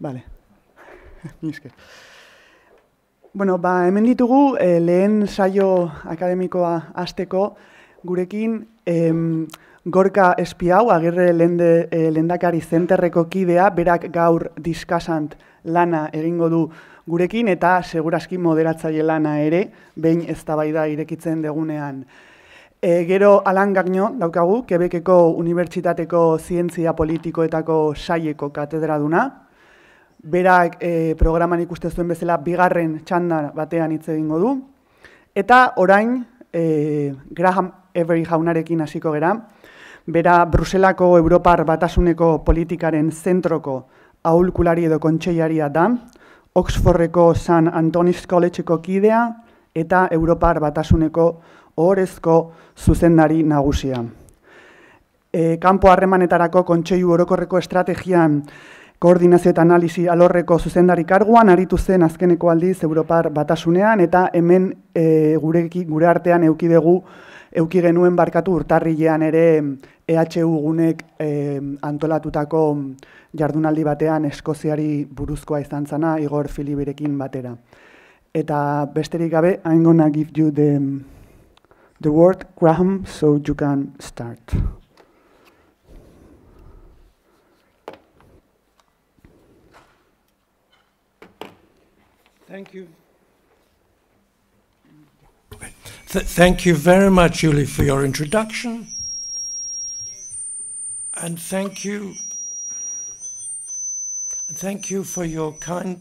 Bale. Nizke. Bueno, hemen ditugu lehen saio akademikoa hasteko gurekin Gorka Espiau, Agirre Lehendakari Zenterreko kidea, berak gaur diskasant lana egingo du gurekin eta segurazki moderatzaile lana ere, behin eztabaida irekitzen degunean. Gero Alan Gagno daukagu, Quebeceko Unibertsitateko Zientzia Politikoetako saileko katedraduna. Berak programan ikusten zuen bezala bigarren txanda batean hitz egingo du. Eta orain Graham Avery jaunarekin hasiko gera. Bera Bruselako Europar Batasuneko politikaren zentroko aholkulari edo kontseilaria da. Oxfordeko San Antonio's Collegeko kidea eta Europar Batasuneko ohorezko zuzendari nagusia. Kanpo harremanetarako kontseilu orokorreko estrategian koordinazio eta analisi alorreko zuzendari karguan aritu zen azkeneko aldiz Europar Batasunean eta hemen gure artean euki genuen barkatu urtarrilean ere EHU gunek antolatutako jardunaldi batean Eskoziari buruzkoa izan zana Igor Filiberekin batera. Eta besterik gabe, I'm gonna give you the word, Graham, so you can start. Thank you. Thank you very much, Julie, for your introduction. And thank you for your kind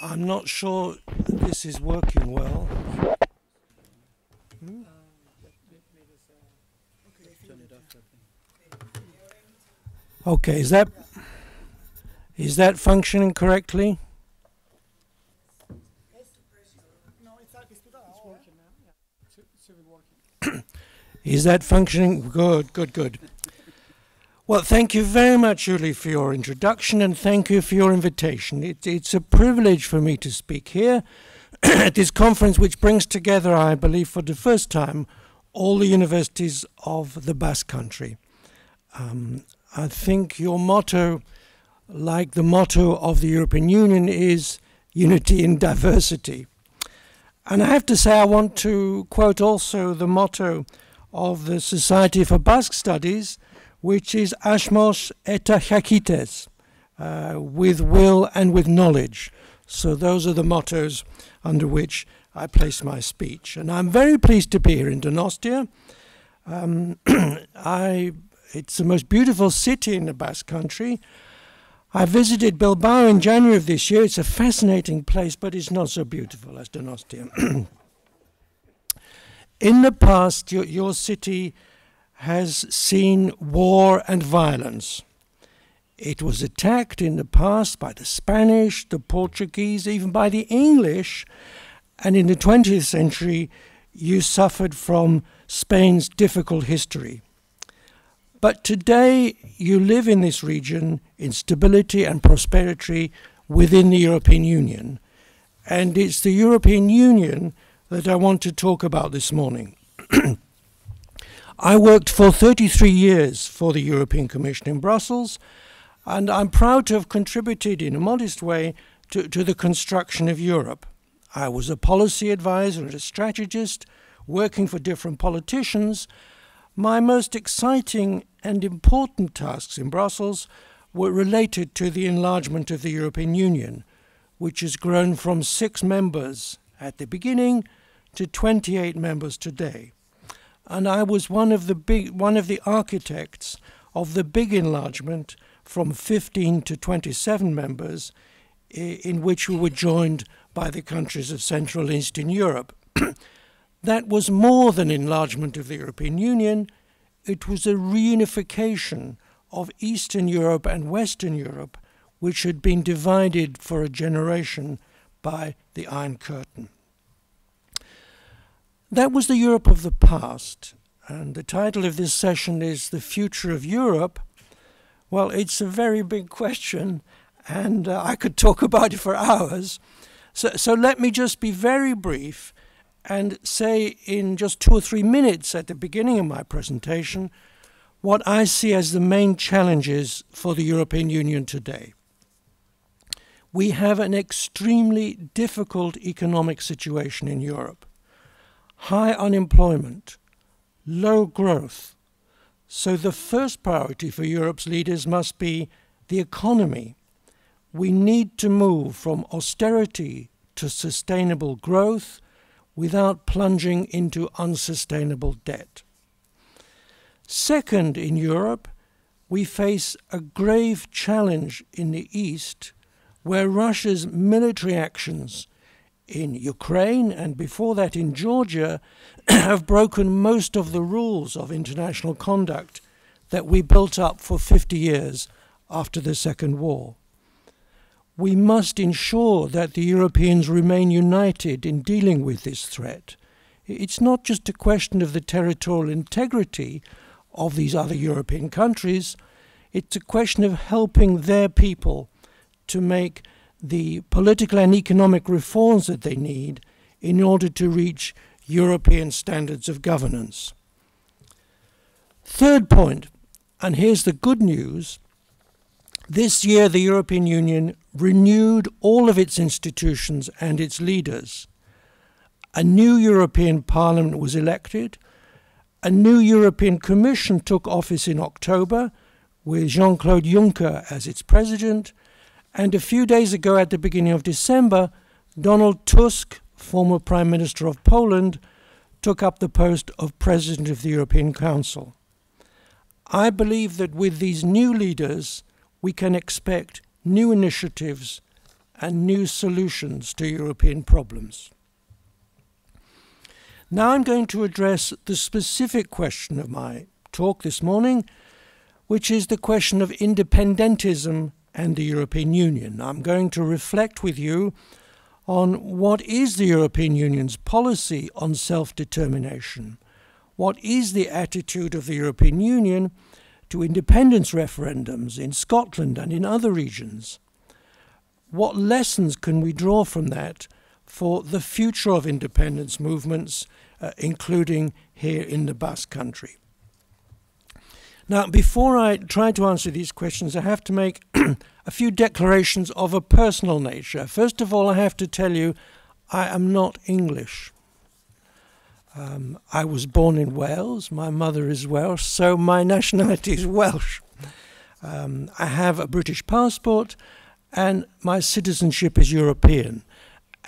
I'm not sure this is working well. Okay, is that functioning correctly? Is that functioning? Good, good, good. Well, thank you very much, Julie, for your introduction, and thank you for your invitation. It's a privilege for me to speak here at this conference, which brings together, I believe, for the first time, all the universities of the Basque Country. I think your motto, like the motto of the European Union, is unity in diversity. And I have to say I want to quote also the motto of the Society for Basque Studies, which is asmos eta jakites, with will and with knowledge. So those are the mottos under which I place my speech. And I'm very pleased to be here in Donostia. It's the most beautiful city in the Basque Country. I visited Bilbao in January of this year. It's a fascinating place, but it's not so beautiful as Donostia. In the past, your city has seen war and violence. It was attacked in the past by the Spanish, the Portuguese, even by the English, and in the 20th century you suffered from Spain's difficult history. But today you live in this region in stability and prosperity within the European Union, and it's the European Union that I want to talk about this morning. I worked for 33 years for the European Commission in Brussels, and I'm proud to have contributed in a modest way to the construction of Europe. I was a policy advisor and a strategist, working for different politicians. My most exciting and important tasks in Brussels were related to the enlargement of the European Union, which has grown from 6 members at the beginning to 28 members today. And I was one of the architects of the big enlargement from 15 to 27 members, in which we were joined by the countries of Central and Eastern Europe. That was more than enlargement of the European Union. It was a reunification of Eastern Europe and Western Europe, which had been divided for a generation by the Iron Curtain. That was the Europe of the past, and the title of this session is The Future of Europe. Well, it's a very big question, and I could talk about it for hours. So let me just be very brief and say in just 2 or 3 minutes at the beginning of my presentation what I see as the main challenges for the European Union today. We have an extremely difficult economic situation in Europe. High unemployment, low growth. So the first priority for Europe's leaders must be the economy. We need to move from austerity to sustainable growth without plunging into unsustainable debt. Second, in Europe, we face a grave challenge in the East, where Russia's military actions in Ukraine and before that in Georgia have broken most of the rules of international conduct that we built up for 50 years after the Second War. We must ensure that the Europeans remain united in dealing with this threat. It's not just a question of the territorial integrity of these other European countries, it's a question of helping their people to make the political and economic reforms that they need in order to reach European standards of governance. Third point, and here's the good news, this year the European Union renewed all of its institutions and its leaders. A new European Parliament was elected. A new European Commission took office in October with Jean-Claude Juncker as its president. And a few days ago, at the beginning of December, Donald Tusk, former Prime Minister of Poland, took up the post of President of the European Council. I believe that with these new leaders, we can expect new initiatives and new solutions to European problems. Now I'm going to address the specific question of my talk this morning, which is the question of independentism and the European Union. I'm going to reflect with you on what is the European Union's policy on self-determination? What is the attitude of the European Union to independence referendums in Scotland and in other regions? What lessons can we draw from that for the future of independence movements, including here in the Basque Country? Now, before I try to answer these questions, I have to make a few declarations of a personal nature. First of all, I have to tell you, I am not English. I was born in Wales, my mother is Welsh, so my nationality is Welsh. I have a British passport and my citizenship is European.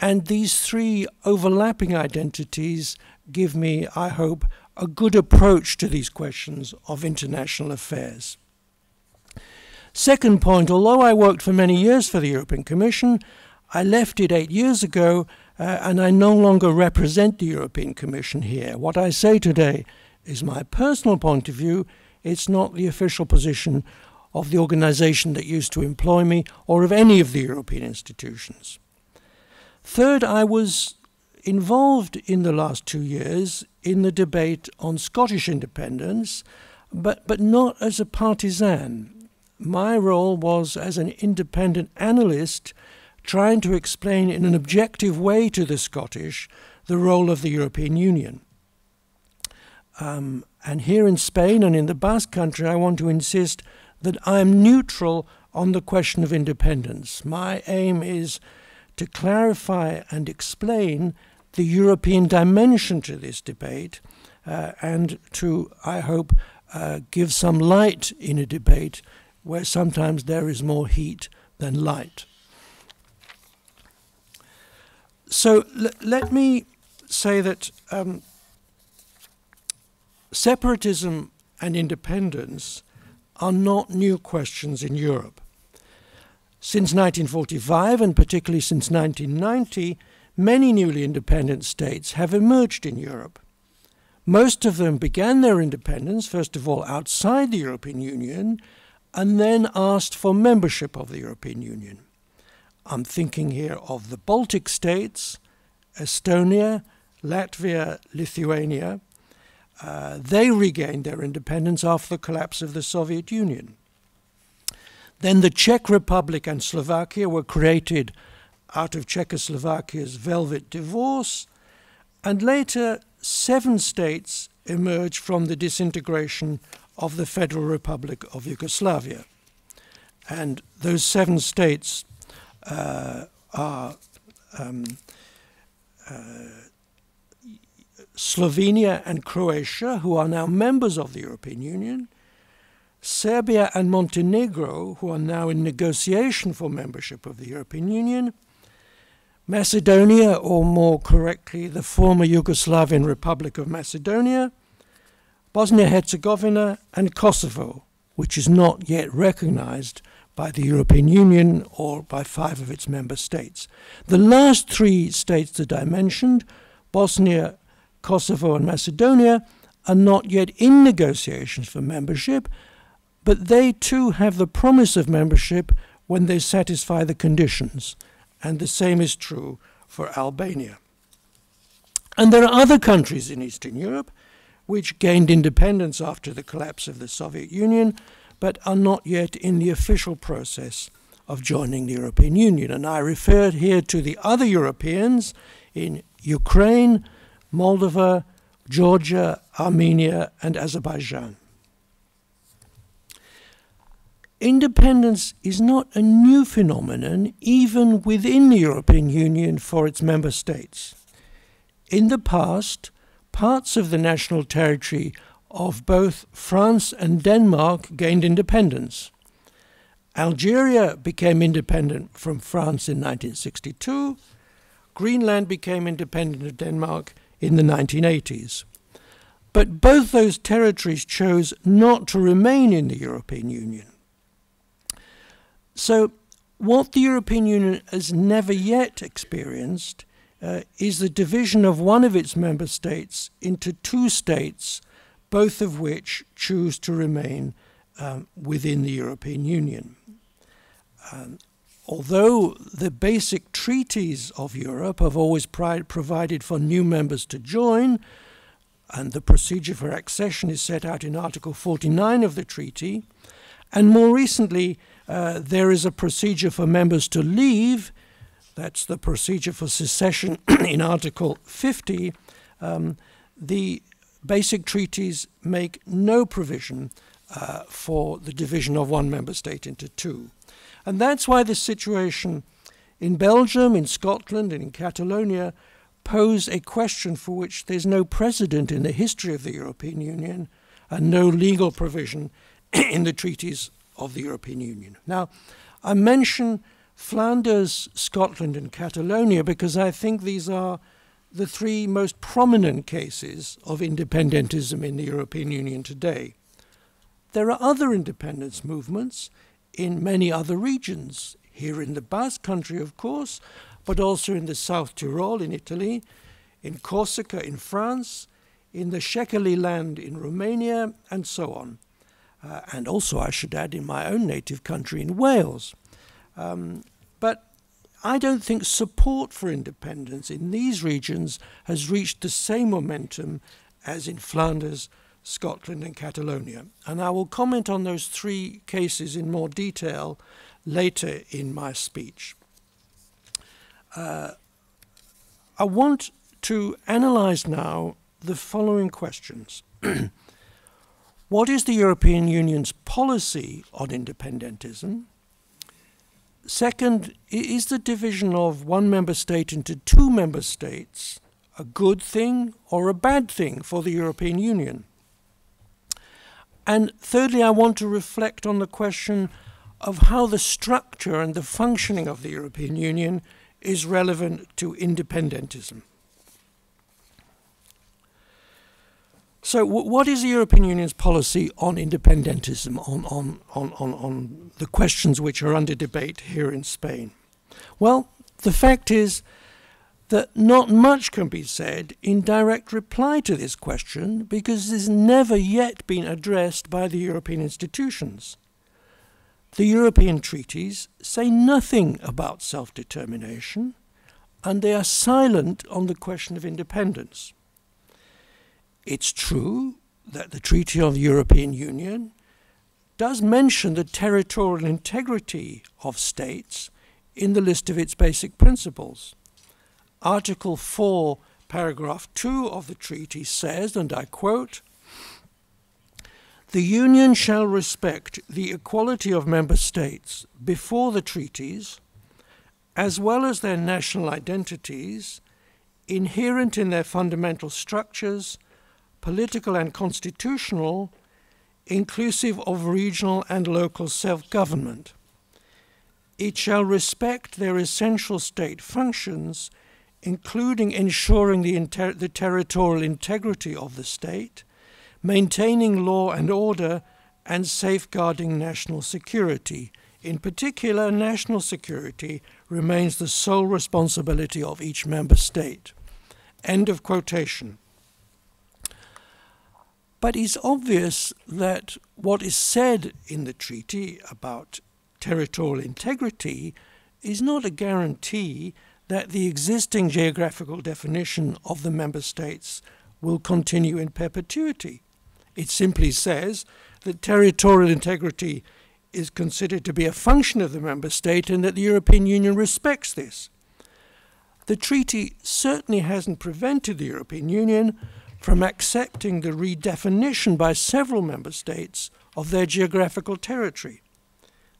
And these three overlapping identities give me, I hope, a good approach to these questions of international affairs. Second point, although I worked for many years for the European Commission, I left it 8 years ago and I no longer represent the European Commission here. What I say today is my personal point of view. It's not the official position of the organization that used to employ me or of any of the European institutions. Third, I was involved in the last 2 years in the debate on Scottish independence, but not as a partisan. My role was as an independent analyst trying to explain in an objective way to the Scottish the role of the European Union. And here in Spain and in the Basque Country, I want to insist that I'm neutral on the question of independence. My aim is to clarify and explain the European dimension to this debate and to, I hope, give some light in a debate where sometimes there is more heat than light. So let me say that separatism and independence are not new questions in Europe. Since 1945, and particularly since 1990, many newly independent states have emerged in Europe. Most of them began their independence, first of all, outside the European Union, and then asked for membership of the European Union. I'm thinking here of the Baltic states, Estonia, Latvia, Lithuania. They regained their independence after the collapse of the Soviet Union. Then the Czech Republic and Slovakia were created out of Czechoslovakia's velvet divorce, and later 7 states emerged from the disintegration of the Federal Republic of Yugoslavia. And those 7 states are Slovenia and Croatia, who are now members of the European Union, Serbia and Montenegro, who are now in negotiation for membership of the European Union, Macedonia, or more correctly, the former Yugoslavian Republic of Macedonia, Bosnia-Herzegovina, and Kosovo, which is not yet recognized by the European Union or by 5 of its member states. The last 3 states that I mentioned, Bosnia, Kosovo, and Macedonia, are not yet in negotiations for membership, but they too have the promise of membership when they satisfy the conditions. And the same is true for Albania. And there are other countries in Eastern Europe which gained independence after the collapse of the Soviet Union, but are not yet in the official process of joining the European Union. And I refer here to the other Europeans in Ukraine, Moldova, Georgia, Armenia, and Azerbaijan. Independence is not a new phenomenon, even within the European Union for its member states. In the past, parts of the national territory of both France and Denmark gained independence. Algeria became independent from France in 1962. Greenland became independent of Denmark in the 1980s. But both those territories chose not to remain in the European Union. So what the European Union has never yet experienced is the division of one of its member states into 2 states, both of which choose to remain within the European Union. Although the basic treaties of Europe have always provided for new members to join, and the procedure for accession is set out in Article 49 of the treaty, and more recently there is a procedure for members to leave, that's the procedure for secession in Article 50, the basic treaties make no provision for the division of one member state into 2. And that's why the situation in Belgium, in Scotland, and in Catalonia pose a question for which there's no precedent in the history of the European Union and no legal provision in the treaties of the European Union. Now, I mention Flanders, Scotland, and Catalonia because I think these are the 3 most prominent cases of independentism in the European Union today. There are other independence movements in many other regions, here in the Basque Country, of course, but also in the South Tyrol in Italy, in Corsica in France, in the Szekely land in Romania, and so on. And also, I should add, in my own native country in Wales. But I don't think support for independence in these regions has reached the same momentum as in Flanders, Scotland, and Catalonia. And I will comment on those 3 cases in more detail later in my speech. I want to analyze now the following questions. What is the European Union's policy on independentism? Second, is the division of one member state into 2 member states a good thing or a bad thing for the European Union? And thirdly, I want to reflect on the question of how the structure and the functioning of the European Union is relevant to independentism. So what is the European Union's policy on independentism, on the questions which are under debate here in Spain? Well, the fact is that not much can be said in direct reply to this question because it has never yet been addressed by the European institutions. The European treaties say nothing about self-determination, and they are silent on the question of independence. It's true that the Treaty of the European Union does mention the territorial integrity of states in the list of its basic principles. Article 4, paragraph 2 of the treaty says, and I quote, "The Union shall respect the equality of member states before the treaties, as well as their national identities, inherent in their fundamental structures, political and constitutional, inclusive of regional and local self-government. It shall respect their essential state functions, including ensuring the territorial integrity of the state, maintaining law and order, and safeguarding national security. In particular, national security remains the sole responsibility of each member state." End of quotation. But it's obvious that what is said in the treaty about territorial integrity is not a guarantee that the existing geographical definition of the member states will continue in perpetuity. It simply says that territorial integrity is considered to be a function of the member state and that the European Union respects this. The treaty certainly hasn't prevented the European Union from accepting the redefinition by several member states of their geographical territory.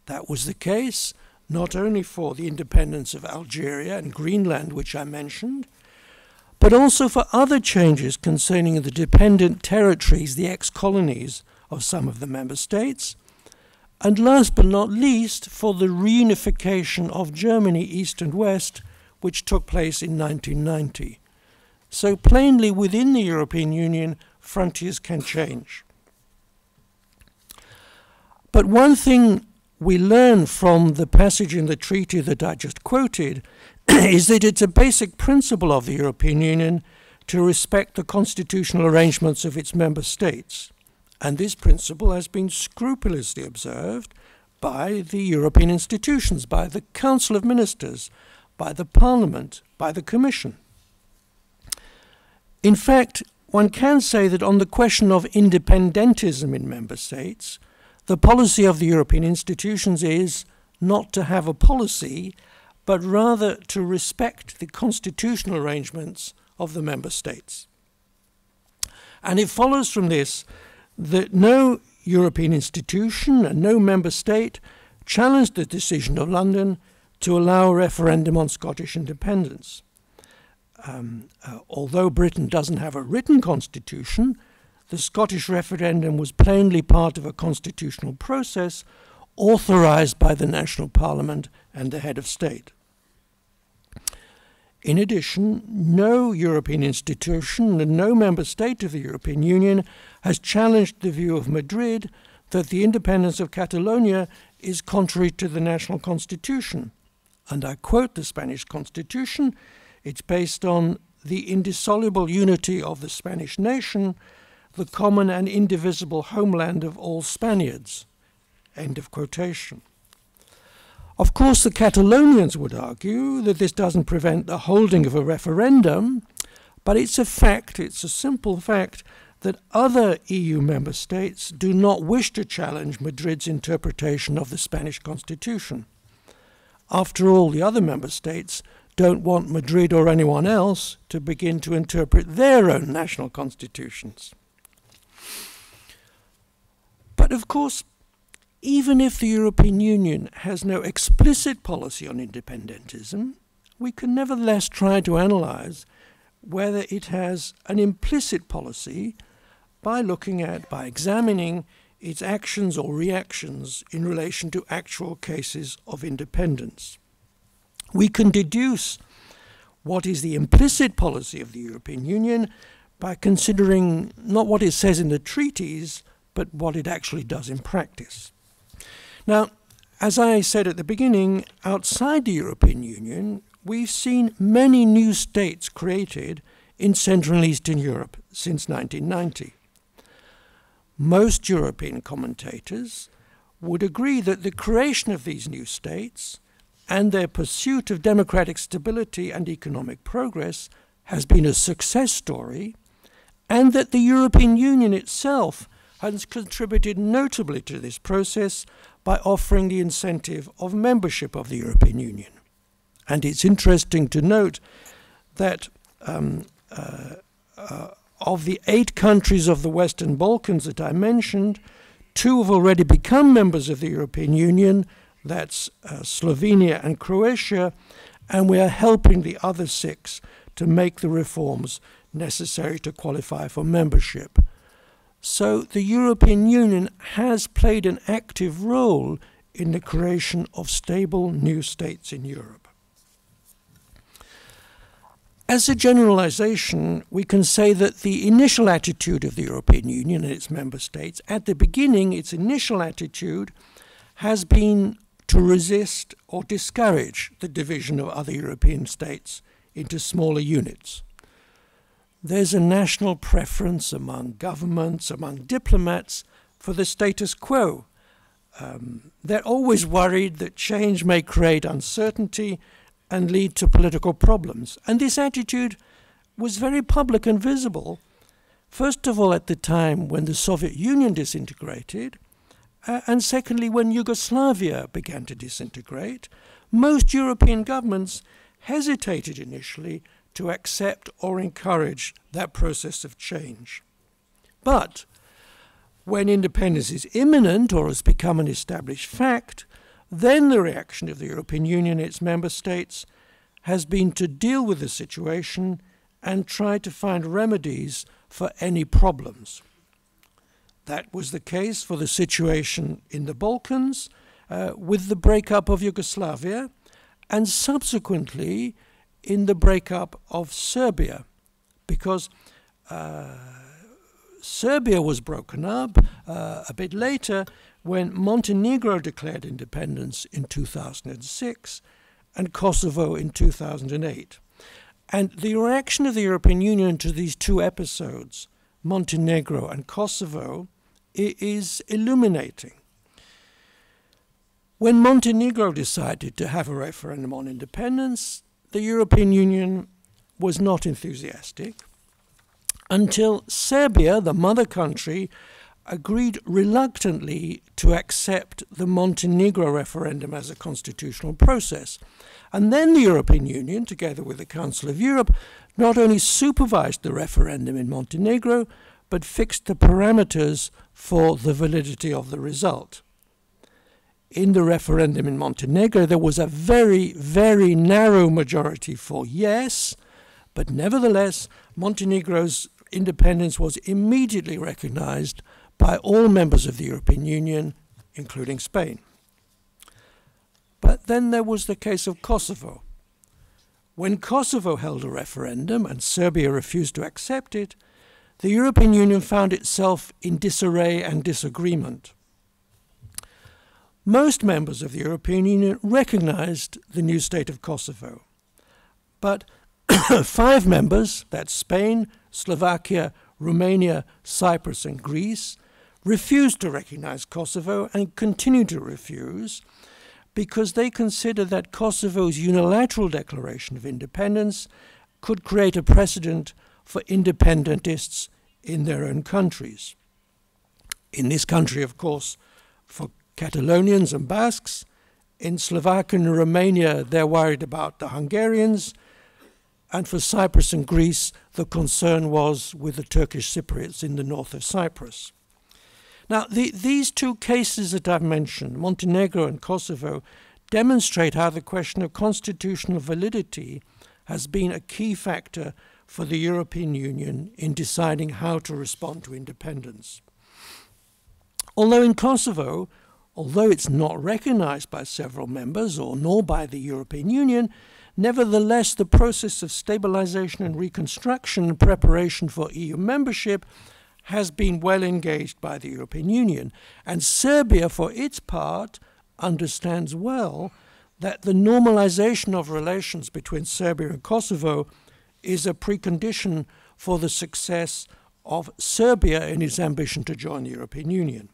That was the case not only for the independence of Algeria and Greenland, which I mentioned, but also for other changes concerning the dependent territories, the ex-colonies of some of the member states, and last but not least, for the reunification of Germany East and West, which took place in 1990. So plainly, within the European Union, frontiers can change. But one thing we learn from the passage in the treaty that I just quoted is that it's a basic principle of the European Union to respect the constitutional arrangements of its member states. And this principle has been scrupulously observed by the European institutions, by the Council of Ministers, by the Parliament, by the Commission. In fact, one can say that on the question of independentism in member states, the policy of the European institutions is not to have a policy, but rather to respect the constitutional arrangements of the member states. And it follows from this that no European institution and no member state challenged the decision of London to allow a referendum on Scottish independence. Although Britain doesn't have a written constitution, the Scottish referendum was plainly part of a constitutional process authorised by the National Parliament and the head of state. In addition, no European institution and no member state of the European Union has challenged the view of Madrid that the independence of Catalonia is contrary to the national constitution. And I quote the Spanish constitution, "It's based on the indissoluble unity of the Spanish nation, the common and indivisible homeland of all Spaniards." End of quotation. Of course, the Catalonians would argue that this doesn't prevent the holding of a referendum, but it's a fact, it's a simple fact, that other EU member states do not wish to challenge Madrid's interpretation of the Spanish constitution. After all, the other member states don't want Madrid or anyone else to begin to interpret their own national constitutions. But of course, even if the European Union has no explicit policy on independentism, we can nevertheless try to analyse whether it has an implicit policy by looking at, by examining its actions or reactions in relation to actual cases of independence. We can deduce what is the implicit policy of the European Union by considering not what it says in the treaties, but what it actually does in practice. Now, as I said at the beginning, outside the European Union, we've seen many new states created in Central and Eastern Europe since 1990. Most European commentators would agree that the creation of these new states and their pursuit of democratic stability and economic progress has been a success story, and that the European Union itself has contributed notably to this process by offering the incentive of membership of the European Union. And it's interesting to note that of the 8 countries of the Western Balkans that I mentioned, 2 have already become members of the European Union, that's Slovenia and Croatia, and we are helping the other 6 to make the reforms necessary to qualify for membership. So the European Union has played an active role in the creation of stable new states in Europe. As a generalization, we can say that the initial attitude of the European Union and its member states, at the beginning, its initial attitude has been to resist or discourage the division of other European states into smaller units. There's a national preference among governments, among diplomats, for the status quo. They're always worried that change may create uncertainty and lead to political problems. And this attitude was very public and visible, first of all at the time when the Soviet Union disintegrated, and secondly when Yugoslavia began to disintegrate. Most European governments hesitated initially to accept or encourage that process of change. But when independence is imminent or has become an established fact, then the reaction of the European Union and its member states has been to deal with the situation and try to find remedies for any problems. That was the case for the situation in the Balkans with the breakup of Yugoslavia and subsequently in the breakup of Serbia, because Serbia was broken up a bit later when Montenegro declared independence in 2006 and Kosovo in 2008. And the reaction of the European Union to these 2 episodes, Montenegro and Kosovo, is illuminating. When Montenegro decided to have a referendum on independence, the European Union was not enthusiastic until Serbia, the mother country, agreed reluctantly to accept the Montenegro referendum as a constitutional process. And then the European Union, together with the Council of Europe, not only supervised the referendum in Montenegro, but fixed the parameters for the validity of the result. In the referendum in Montenegro, there was a very, very narrow majority for yes, but nevertheless, Montenegro's independence was immediately recognized by all members of the European Union, including Spain. But then there was the case of Kosovo. When Kosovo held a referendum and Serbia refused to accept it, the European Union found itself in disarray and disagreement. Most members of the European Union recognized the new state of Kosovo, but 5 members, that's Spain, Slovakia, Romania, Cyprus and Greece, refused to recognize Kosovo and continue to refuse because they consider that Kosovo's unilateral declaration of independence could create a precedent for independentists in their own countries. In this country, of course, for Catalonians and Basques. In Slovakia and Romania, they're worried about the Hungarians. And for Cyprus and Greece, the concern was with the Turkish Cypriots in the north of Cyprus. Now, these 2 cases that I've mentioned, Montenegro and Kosovo, demonstrate how the question of constitutional validity has been a key factor for the European Union in deciding how to respond to independence. Although in Kosovo, although it's not recognized by several members or nor by the European Union, nevertheless the process of stabilization and reconstruction and preparation for EU membership has been well engaged by the European Union. And Serbia, for its part, understands well that the normalization of relations between Serbia and Kosovo is a precondition for the success of Serbia in its ambition to join the European Union.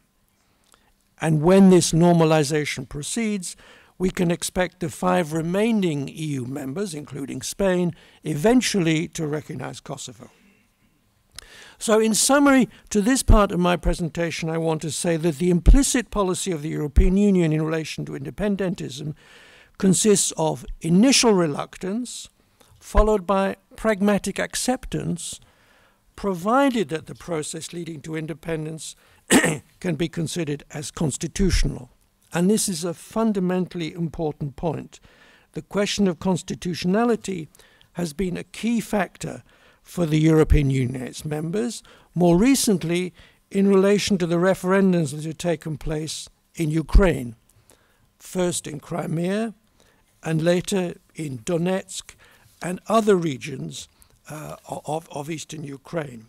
And when this normalization proceeds, we can expect the 5 remaining EU members, including Spain, eventually to recognize Kosovo. So in summary, to this part of my presentation, I want to say that the implicit policy of the European Union in relation to independentism consists of initial reluctance, followed by pragmatic acceptance, provided that the process leading to independence can be considered as constitutional. And this is a fundamentally important point. The question of constitutionality has been a key factor for the European Union and its members, more recently in relation to the referendums that have taken place in Ukraine, first in Crimea and later in Donetsk and other regions of eastern Ukraine.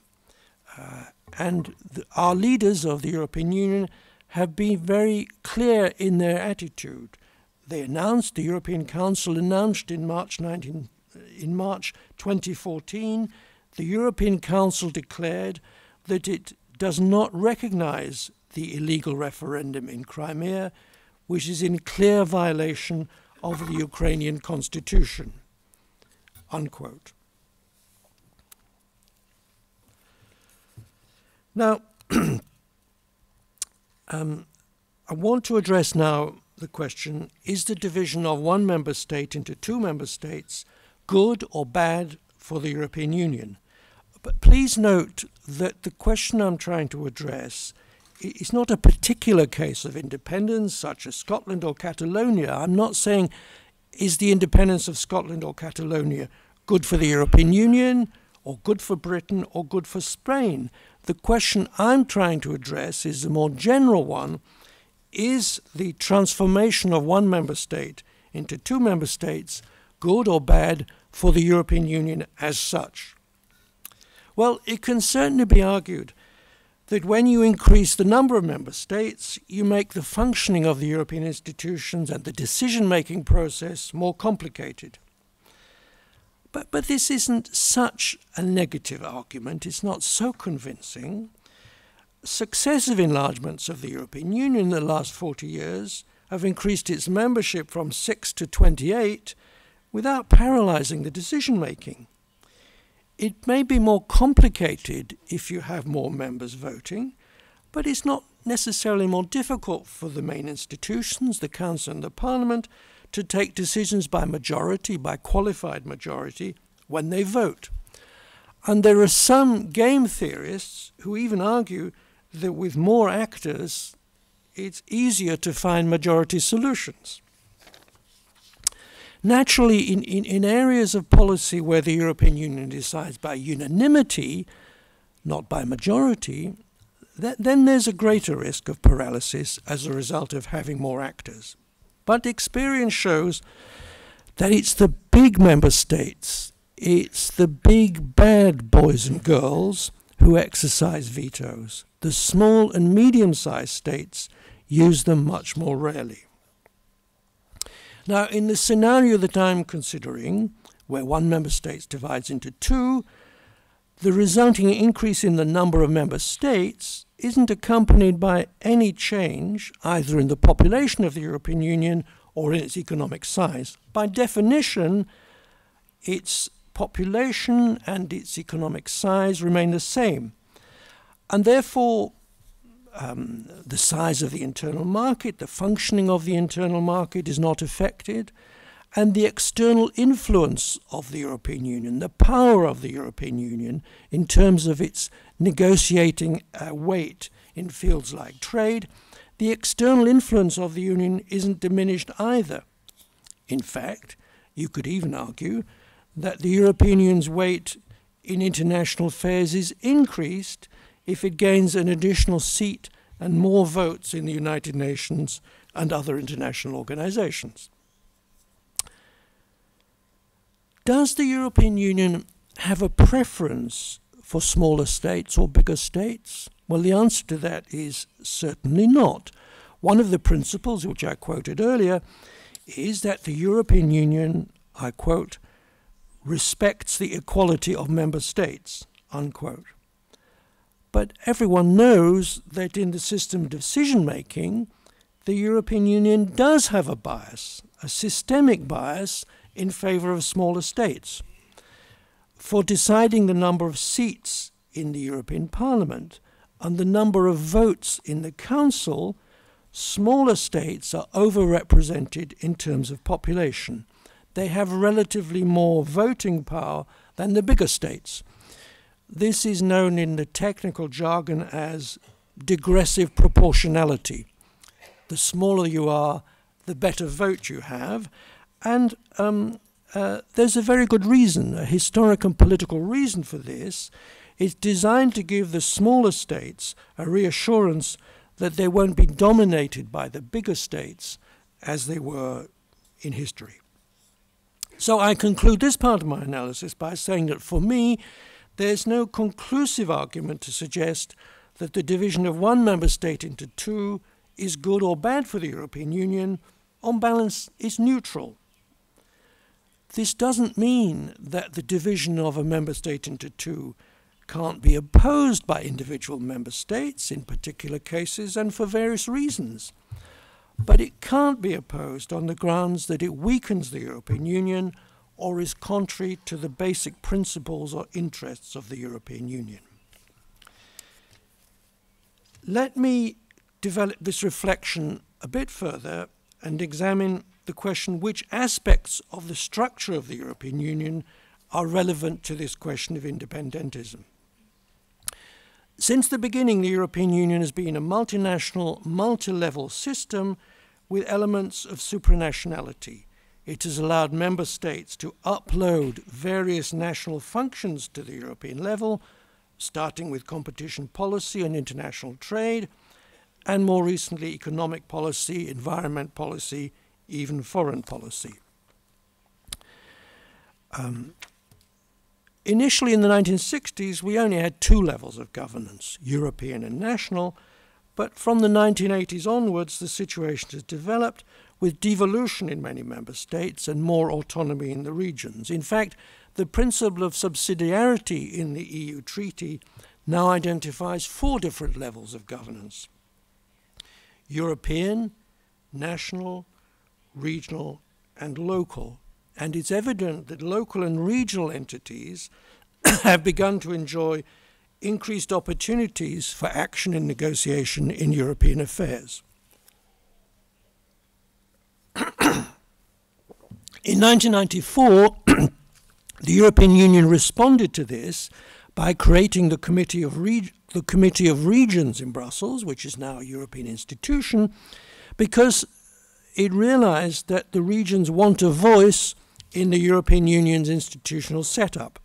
And our leaders of the European Union have been very clear in their attitude. They announced, the European Council announced in March 2014, the European Council declared that it does not recognize the illegal referendum in Crimea, which is in clear violation of the Ukrainian constitution, unquote. Now, I want to address now the question, is the division of one member state into 2 member states good or bad for the European Union? But please note that the question I'm trying to address is not a particular case of independence, such as Scotland or Catalonia. I'm not saying, is the independence of Scotland or Catalonia good for the European Union, or good for Britain, or good for Spain? The question I'm trying to address is the more general one. Is the transformation of one member state into 2 member states good or bad for the European Union as such? Well, it can certainly be argued that when you increase the number of member states, you make the functioning of the European institutions and the decision-making process more complicated. But this isn't such a negative argument. It's not so convincing. Successive enlargements of the European Union in the last 40 years have increased its membership from 6 to 28 without paralyzing the decision-making. It may be more complicated if you have more members voting, but it's not necessarily more difficult for the main institutions, the Council and the Parliament, to take decisions by majority, by qualified majority, when they vote. And there are some game theorists who even argue that with more actors, it's easier to find majority solutions. Naturally, in areas of policy where the European Union decides by unanimity, not by majority, then there's a greater risk of paralysis as a result of having more actors. But experience shows that it's the big member states, it's the big bad boys and girls who exercise vetoes. The small and medium-sized states use them much more rarely. Now, in the scenario that I'm considering, where one member state divides into 2, the resulting increase in the number of member states isn't accompanied by any change, either in the population of the European Union or in its economic size. By definition, its population and its economic size remain the same. And therefore, the size of the internal market, the functioning of the internal market is not affected, and the external influence of the European Union, the power of the European Union in terms of its negotiating weight in fields like trade, the external influence of the Union isn't diminished either. In fact, you could even argue that the European Union's weight in international affairs is increased if it gains an additional seat and more votes in the United Nations and other international organizations. Does the European Union have a preference for smaller states or bigger states? Well, the answer to that is certainly not. One of the principles, which I quoted earlier, is that the European Union, I quote, respects the equality of member states, unquote. But everyone knows that in the system of decision-making, the European Union does have a bias, a systemic bias in favor of smaller states for deciding the number of seats in the European Parliament and the number of votes in the Council. Smaller states are overrepresented in terms of population. They have relatively more voting power than the bigger states. This is known in the technical jargon as digressive proportionality. The smaller you are, the better vote you have. And there's a very good reason, a historic and political reason for this. It's designed to give the smaller states a reassurance that they won't be dominated by the bigger states as they were in history. So I conclude this part of my analysis by saying that for me, there's no conclusive argument to suggest that the division of one member state into two is good or bad for the European Union. On balance, it's neutral. This doesn't mean that the division of a member state into two can't be opposed by individual member states in particular cases and for various reasons. But it can't be opposed on the grounds that it weakens the European Union or is contrary to the basic principles or interests of the European Union. Let me develop this reflection a bit further and examine the question which aspects of the structure of the European Union are relevant to this question of independentism. Since the beginning, the European Union has been a multinational, multi-level system with elements of supranationality. It has allowed member states to upload various national functions to the European level, starting with competition policy and international trade, and more recently economic policy, environment policy, even foreign policy. Initially in the 1960s, we only had two levels of governance, European and national, but from the 1980s onwards, the situation has developed with devolution in many member states and more autonomy in the regions. In fact, the principle of subsidiarity in the EU treaty now identifies four different levels of governance: European, national, regional, and local. And it's evident that local and regional entities have begun to enjoy increased opportunities for action and negotiation in European affairs. In 1994, the European Union responded to this by creating the Committee of Regions in Brussels, which is now a European institution, because it realized that the regions want a voice in the European Union's institutional setup.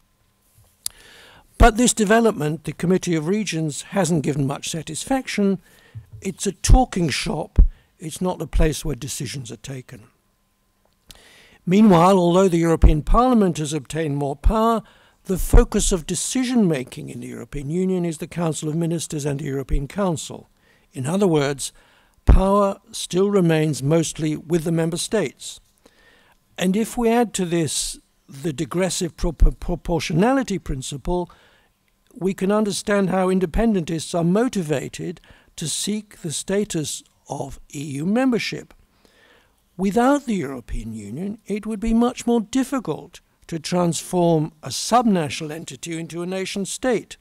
But this development, the Committee of Regions, hasn't given much satisfaction. It's a talking shop. It's not a place where decisions are taken. Meanwhile, although the European Parliament has obtained more power, the focus of decision-making in the European Union is the Council of Ministers and the European Council. In other words, power still remains mostly with the member states. And if we add to this the digressive proportionality principle, we can understand how independentists are motivated to seek the status of EU membership. Without the European Union, it would be much more difficult to transform a subnational entity into a nation state,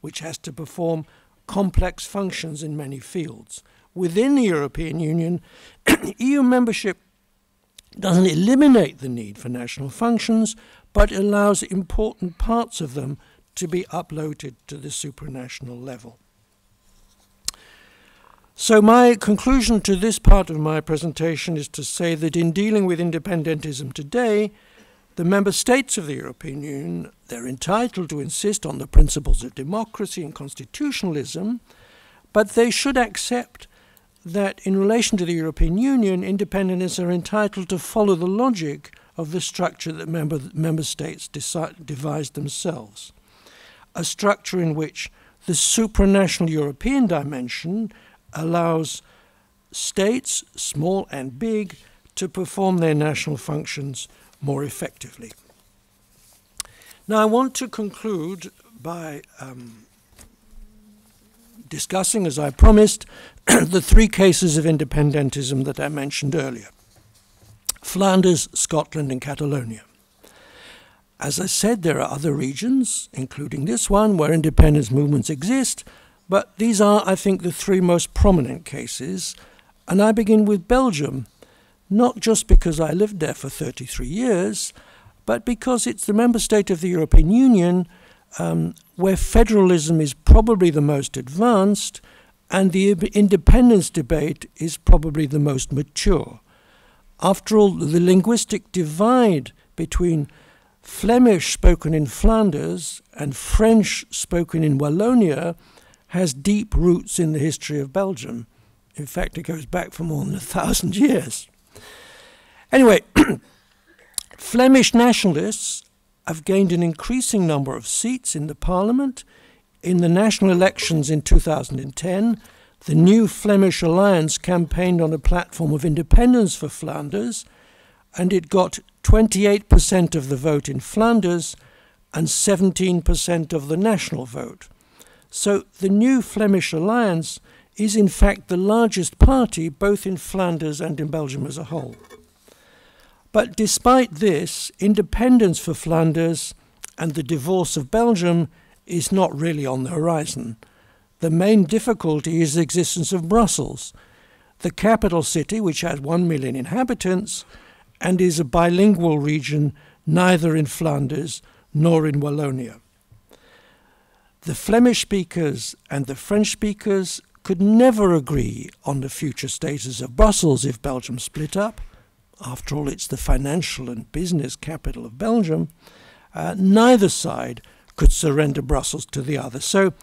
which has to perform complex functions in many fields. Within the European Union, EU membership doesn't eliminate the need for national functions, but allows important parts of them to be uploaded to the supranational level. So my conclusion to this part of my presentation is to say that in dealing with independentism today, the member states of the European Union, they're entitled to insist on the principles of democracy and constitutionalism, but they should accept that in relation to the European Union, independentists are entitled to follow the logic of the structure that member states devised themselves, a structure in which the supranational European dimension allows states, small and big, to perform their national functions more effectively. Now I want to conclude by discussing, as I promised, the three cases of independentism that I mentioned earlier: Flanders, Scotland, and Catalonia. As I said, there are other regions, including this one, where independence movements exist, but these are, I think, the three most prominent cases. And I begin with Belgium, not just because I lived there for 33 years, but because it's the member state of the European Union where federalism is probably the most advanced and the independence debate is probably the most mature. After all, the linguistic divide between Flemish spoken in Flanders and French spoken in Wallonia has deep roots in the history of Belgium. In fact, it goes back for more than 1,000 years. Anyway, Flemish nationalists have gained an increasing number of seats in the parliament. In the national elections in 2010, the new Flemish alliance campaigned on a platform of independence for Flanders, and it got 28% of the vote in Flanders and 17% of the national vote. So the new Flemish alliance is in fact the largest party both in Flanders and in Belgium as a whole. But despite this, independence for Flanders and the divorce of Belgium is not really on the horizon. The main difficulty is the existence of Brussels, the capital city, which has 1 million inhabitants and is a bilingual region neither in Flanders nor in Wallonia. The Flemish speakers and the French speakers could never agree on the future status of Brussels if Belgium split up. After all, it's the financial and business capital of Belgium. Neither side could surrender Brussels to the other. So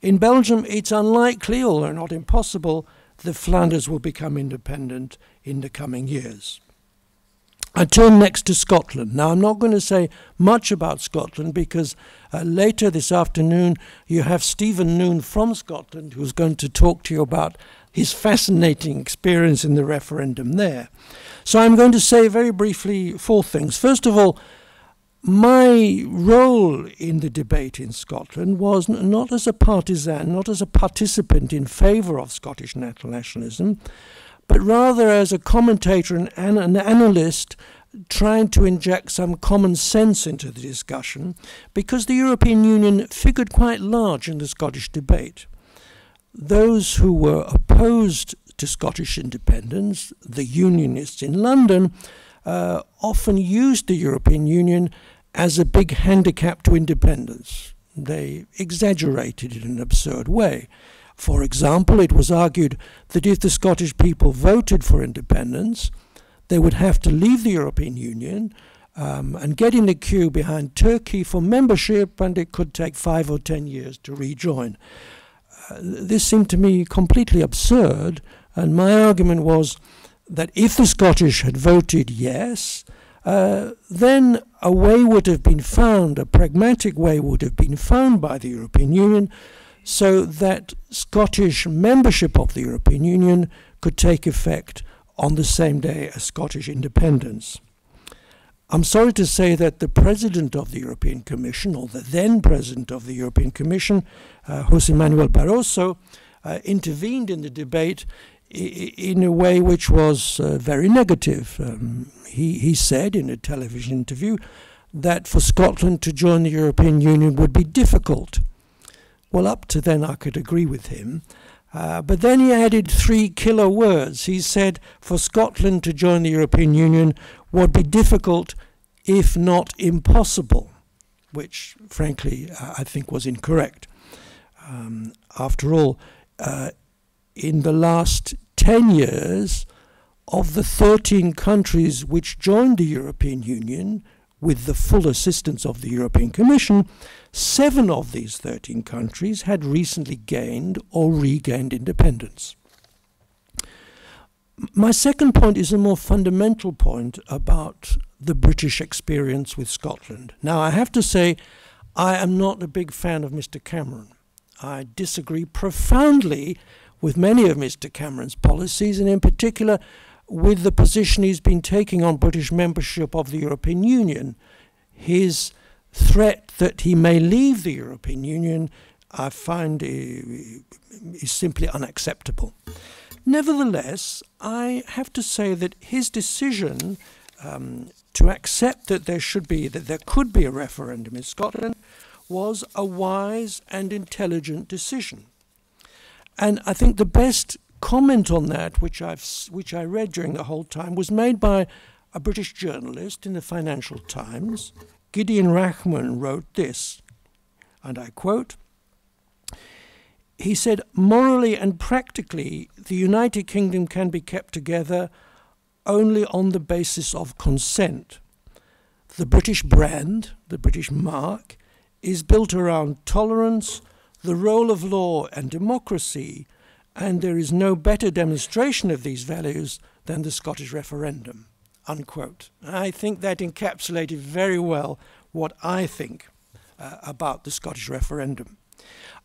in Belgium, it's unlikely, although not impossible, that Flanders will become independent in the coming years. I turn next to Scotland. Now, I'm not going to say much about Scotland because later this afternoon you have Stephen Noon from Scotland who's going to talk to you about his fascinating experience in the referendum there. So I'm going to say very briefly four things. First of all, my role in the debate in Scotland was not as a partisan, not as a participant in favour of Scottish nationalism, but rather as a commentator and an analyst trying to inject some common sense into the discussion, because the European Union figured quite large in the Scottish debate. Those who were opposed to Scottish independence, the unionists in London, often used the European Union as a big handicap to independence. They exaggerated it in an absurd way. For example, it was argued that if the Scottish people voted for independence, they would have to leave the European Union and get in the queue behind Turkey for membership, and it could take 5 or 10 years to rejoin. This seemed to me completely absurd, and my argument was that if the Scottish had voted yes, then a way would have been found, a pragmatic way would have been found by the European Union, so that Scottish membership of the European Union could take effect on the same day as Scottish independence. I'm sorry to say that the President of the European Commission, or the then President of the European Commission, José Manuel Barroso, intervened in the debate in a way which was very negative. He said in a television interview that for Scotland to join the European Union would be difficult. Well, up to then I could agree with him. But then he added three killer words. He said, for Scotland to join the European Union would be difficult, if not impossible, which, frankly, I think was incorrect. After all, in the last 10 years, of the 13 countries which joined the European Union, with the full assistance of the European Commission, 7 of these 13 countries had recently gained or regained independence. My second point is a more fundamental point about the British experience with Scotland. Now, I have to say, I am not a big fan of Mr. Cameron. I disagree profoundly with many of Mr. Cameron's policies, and in particular, with the position he's been taking on British membership of the European Union. His threat that he may leave the European Union, I find is simply unacceptable. Nevertheless, I have to say that his decision to accept that there could be a referendum in Scotland was a wise and intelligent decision. And I think the best comment on that, which I read during the whole time, was made by a British journalist in the Financial Times. Gideon Rachman wrote this, and I quote, he said, morally and practically, the United Kingdom can be kept together only on the basis of consent. The British brand, the British mark, is built around tolerance, the role of law and democracy, and there is no better demonstration of these values than the Scottish referendum, unquote. And I think that encapsulated very well what I think about the Scottish referendum.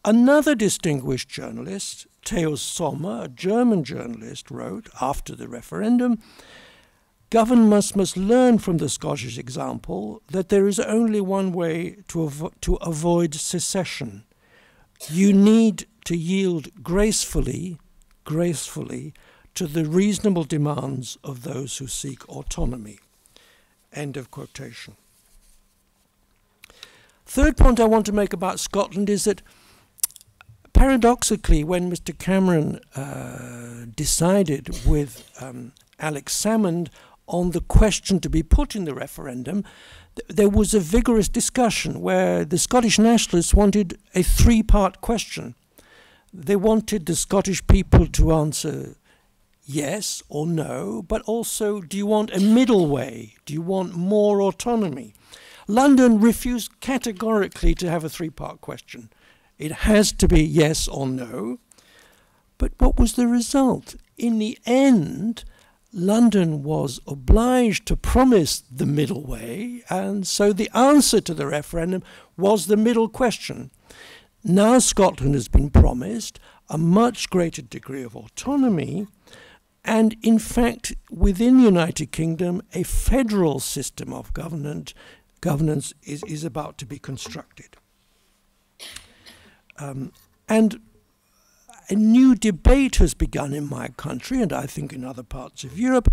Another distinguished journalist, Theo Sommer, a German journalist, wrote after the referendum, governments must learn from the Scottish example that there is only one way to avoid secession. You need to yield gracefully to the reasonable demands of those who seek autonomy. End of quotation. Third point I want to make about Scotland is that paradoxically, when Mr. Cameron decided with Alex Salmond on the question to be put in the referendum, there was a vigorous discussion where the Scottish nationalists wanted a three-part question. They wanted the Scottish people to answer yes or no, but also, do you want a middle way? Do you want more autonomy? London refused categorically to have a three-part question. It has to be yes or no. But what was the result? In the end, London was obliged to promise the middle way, and so the answer to the referendum was the middle question. Now Scotland has been promised a much greater degree of autonomy, and in fact, within the United Kingdom, a federal system of governance is about to be constructed. And a new debate has begun in my country, and I think in other parts of Europe,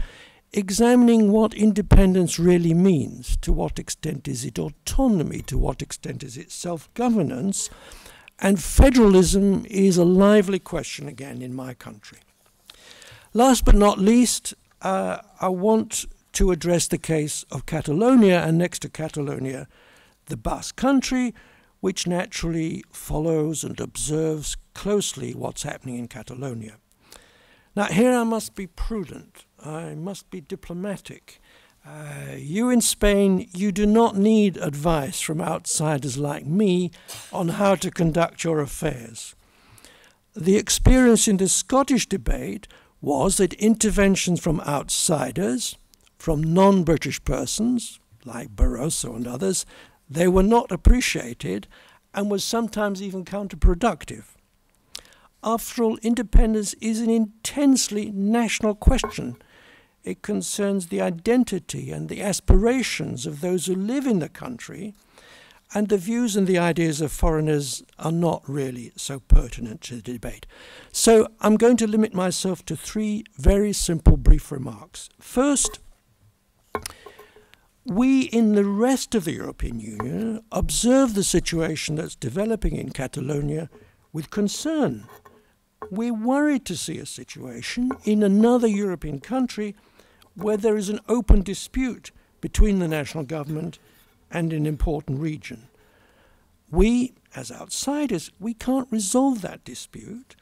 examining what independence really means. To what extent is it autonomy? To what extent is it self-governance? And federalism is a lively question again in my country. Last but not least, I want to address the case of Catalonia, and next to Catalonia, the Basque Country, which naturally follows and observes closely what's happening in Catalonia. Now, here I must be prudent. I must be diplomatic. You in Spain, you do not need advice from outsiders like me on how to conduct your affairs. The experience in the Scottish debate was that interventions from outsiders, from non-British persons, like Barroso and others, they were not appreciated and were sometimes even counterproductive. After all, independence is an intensely national question. It concerns the identity and the aspirations of those who live in the country, and the views and the ideas of foreigners are not really so pertinent to the debate. So I'm going to limit myself to three very simple, brief remarks. First, we in the rest of the European Union observe the situation that's developing in Catalonia with concern. We're worried to see a situation in another European country where there is an open dispute between the national government and an important region. We, as outsiders, we can't resolve that dispute,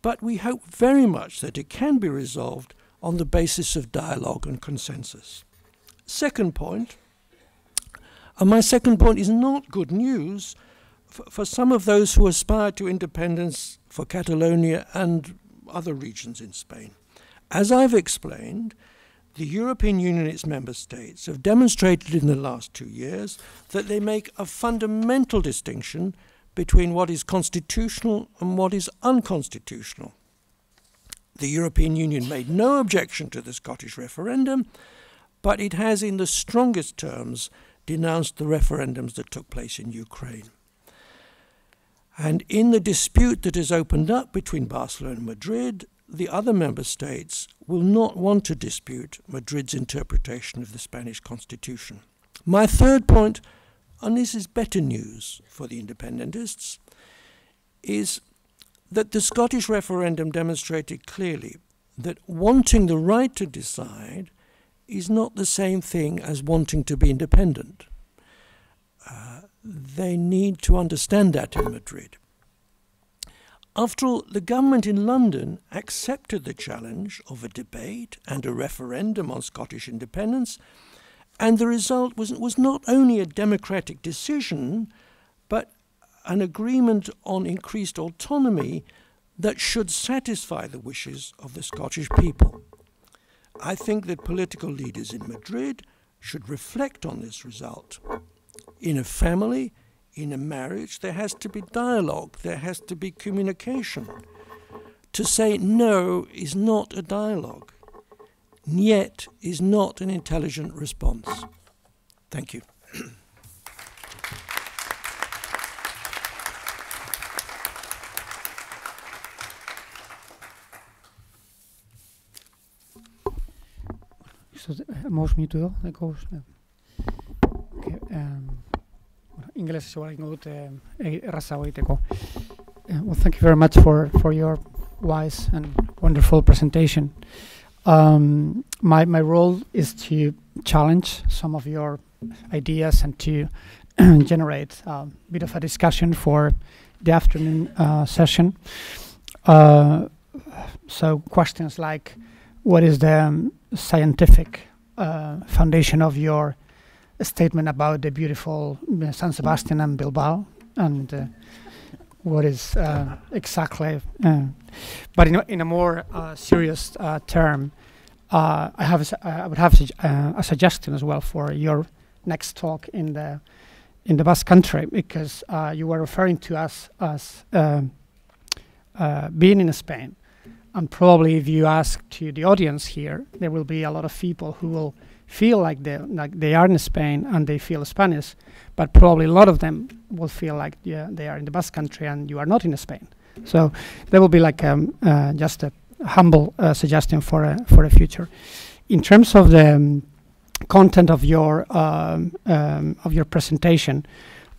but we hope very much that it can be resolved on the basis of dialogue and consensus. Second point, and my second point is not good news for some of those who aspire to independence for Catalonia and other regions in Spain. As I've explained, the European Union and its member states have demonstrated in the last 2 years that they make a fundamental distinction between what is constitutional and what is unconstitutional. The European Union made no objection to the Scottish referendum, but it has in the strongest terms denounced the referendums that took place in Ukraine. And in the dispute that has opened up between Barcelona and Madrid, the other member states will not want to dispute Madrid's interpretation of the Spanish constitution. My third point, and this is better news for the independentists, is that the Scottish referendum demonstrated clearly that wanting the right to decide is not the same thing as wanting to be independent. They need to understand that in Madrid. After all, the government in London accepted the challenge of a debate and a referendum on Scottish independence, and the result was not only a democratic decision, but an agreement on increased autonomy that should satisfy the wishes of the Scottish people. I think that political leaders in Madrid should reflect on this result. In a family, in a marriage, there has to be dialogue, there has to be communication. To say no is not a dialogue. Niet is not an intelligent response. Thank you. Well, thank you very much for your wise and wonderful presentation. My role is to challenge some of your ideas and to generate a bit of a discussion for the afternoon session. So questions like, what is the scientific foundation of your statement about the beautiful San Sebastian and Bilbao, and what is exactly, but in a more serious term, I would have a suggestion as well for your next talk in the Basque Country, because you were referring to us as being in Spain, and probably if you ask to the audience here, there will be a lot of people who will feel like they are in Spain and they feel Spanish, but probably a lot of them will feel like, yeah, they are in the Basque Country and you are not in Spain. So there will be like just a humble suggestion for a future. In terms of the content of your presentation,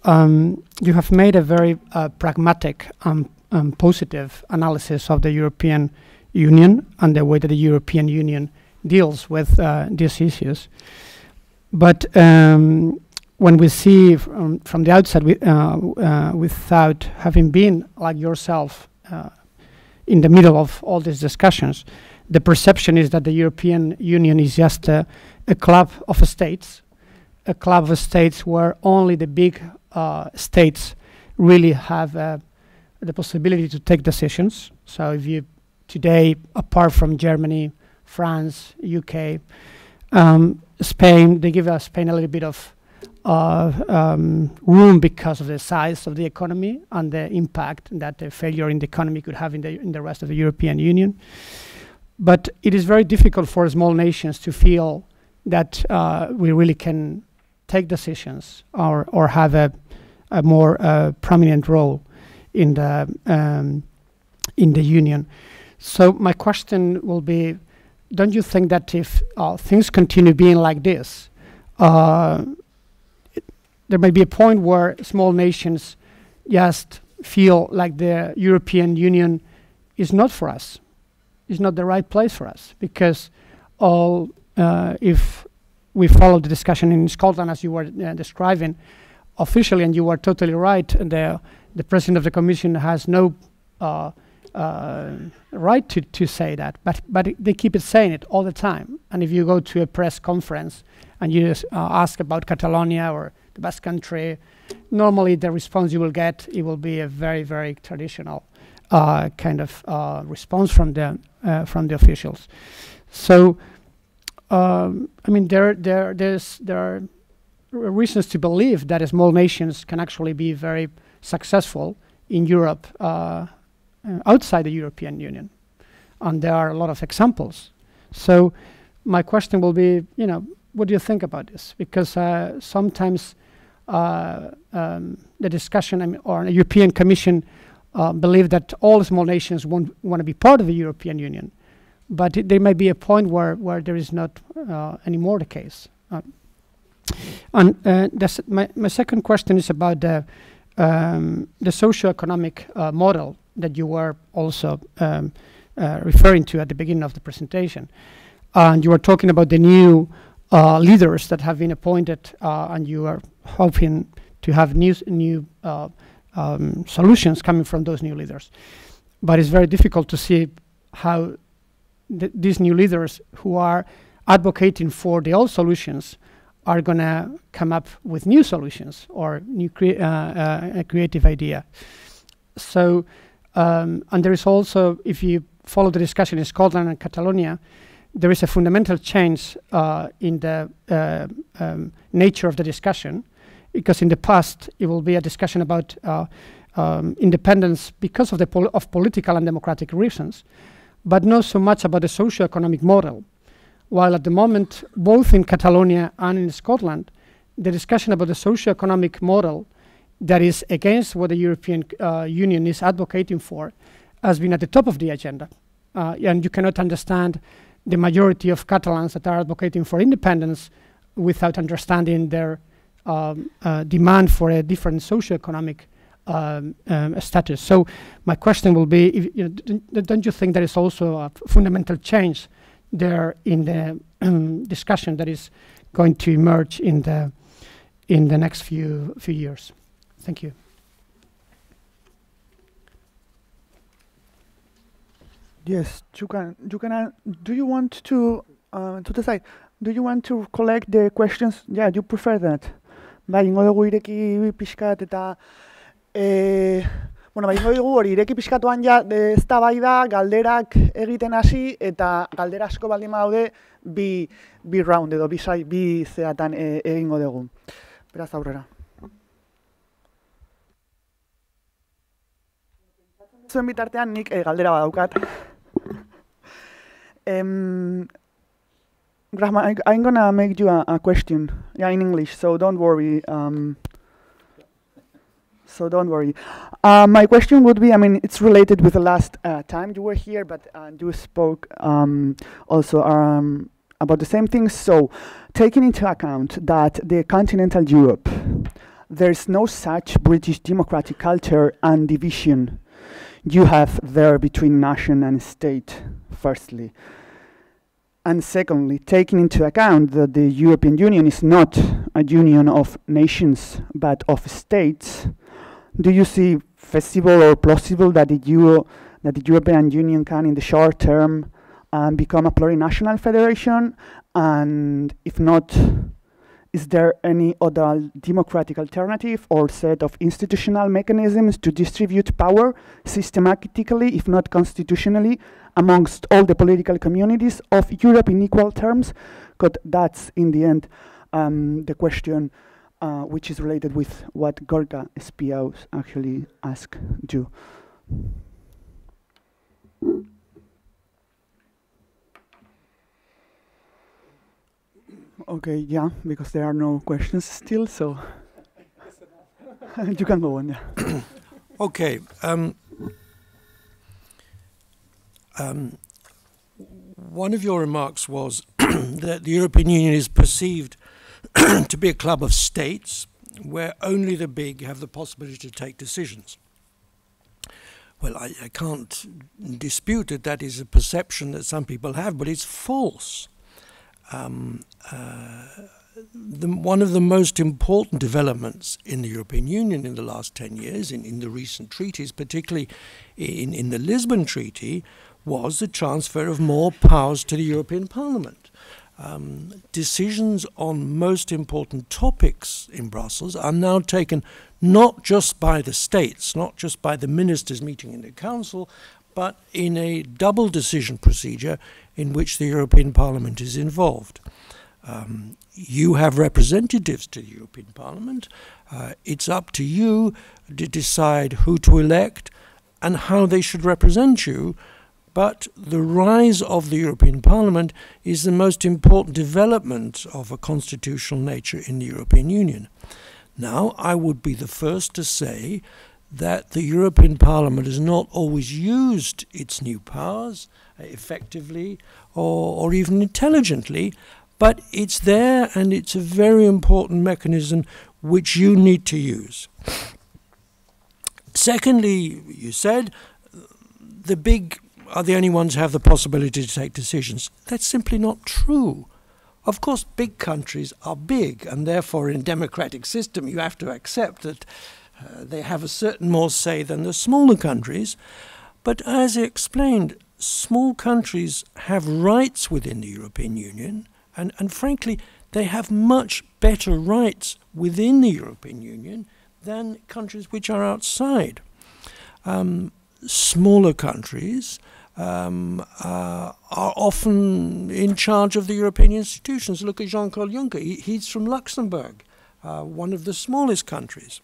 you have made a very pragmatic and positive analysis of the European Union and the way that the European Union deals with these issues. But when we see from the outside, without having been like yourself in the middle of all these discussions, the perception is that the European Union is just a club of states, a club of states where only the big states really have the possibility to take decisions. So if you today, apart from Germany, France, UK, Spain, they give Spain a little bit of room because of the size of the economy and the impact that the failure in the economy could have in the rest of the European Union. But it is very difficult for small nations to feel that we really can take decisions or have a more prominent role in the Union. So my question will be, don't you think that if things continue being like this, there may be a point where small nations just feel like the European Union is not for us, is not the right place for us? Because all, if we follow the discussion in Scotland, as you were describing officially, and you were totally right, and the President of the Commission has no right to say that, but they keep it saying it all the time. And if you go to a press conference and you ask about Catalonia or the Basque Country, normally the response you will get, it will be a very, very traditional kind of response from the officials. So I mean, there are reasons to believe that small nations can actually be very successful in Europe, outside the European Union, and there are a lot of examples. So my question will be, you know, what do you think about this? Because sometimes the discussion, or the European Commission believed that all small nations won't want to be part of the European Union. But there may be a point where there is not anymore the case. My second question is about the socio-economic model that you were also referring to at the beginning of the presentation. And you were talking about the new leaders that have been appointed, and you are hoping to have new solutions coming from those new leaders. But it's very difficult to see how these new leaders who are advocating for the old solutions are going to come up with new solutions or new a creative idea. So, and there is also, if you follow the discussion in Scotland and Catalonia, there is a fundamental change in the nature of the discussion, because in the past it will be a discussion about independence because of the political and democratic reasons, but not so much about the socio-economic model. While at the moment, both in Catalonia and in Scotland, the discussion about the socio-economic model that is against what the European Union is advocating for has been at the top of the agenda. And you cannot understand the majority of Catalans that are advocating for independence without understanding their demand for a different socioeconomic status. So my question will be, if, you know, don't you think there is also a fundamental change there in the discussion that is going to emerge in the next few years? Thank you. Yes, you can. Do you want to decide? Do you want to collect the questions? Yeah, you prefer that. Baingo ireki pixkat eta bueno, baingo dugu ireki pixkatuan ja eztabaida, galderak egiten hasi eta galdera asko baldin badaude bi round edo bi zeatan egingo dugu. Beraz aurrera. Zuen bitartean nik galdera badaukat. Graham, I'm going to make you a question, yeah, in English, so don't worry. My question would be, I mean, it's related with the last time you were here, but you spoke also about the same things. So, taking into account that the continental Europe, there's no such British democratic culture and division you have there between nation and state, firstly. And secondly, taking into account that the European Union is not a union of nations, but of states, do you see feasible or plausible that the European Union can, in the short term, become a plurinational federation? And if not, is there any other democratic alternative or set of institutional mechanisms to distribute power systematically, if not constitutionally, amongst all the political communities of Europe in equal terms? Because that's, in the end, the question which is related with what Gorka Espiau actually asked you. Okay, yeah, because there are no questions still, so you can go on. Yeah. Okay. One of your remarks was that the European Union is perceived to be a club of states where only the big have the possibility to take decisions. Well, I can't dispute that that is a perception that some people have, but it's false. One of the most important developments in the European Union in the last 10 years, in the recent treaties, particularly in the Lisbon Treaty, was the transfer of more powers to the European Parliament. Decisions on most important topics in Brussels are now taken not just by the states, not just by the ministers meeting in the Council, but in a double decision procedure in which the European Parliament is involved. You have representatives to the European Parliament. It's up to you to decide who to elect and how they should represent you. But the rise of the European Parliament is the most important development of a constitutional nature in the European Union. Now, I would be the first to say that the European Parliament has not always used its new powers effectively or even intelligently, but it's there and it's a very important mechanism which you need to use. Secondly, you said the big are the only ones who have the possibility to take decisions. That's simply not true. Of course, big countries are big, and therefore in a democratic system you have to accept that they have a certain more say than the smaller countries. But as I explained, small countries have rights within the European Union, and frankly, they have much better rights within the European Union than countries which are outside. Smaller countries are often in charge of the European institutions. Look at Jean-Claude Juncker. He's from Luxembourg, one of the smallest countries.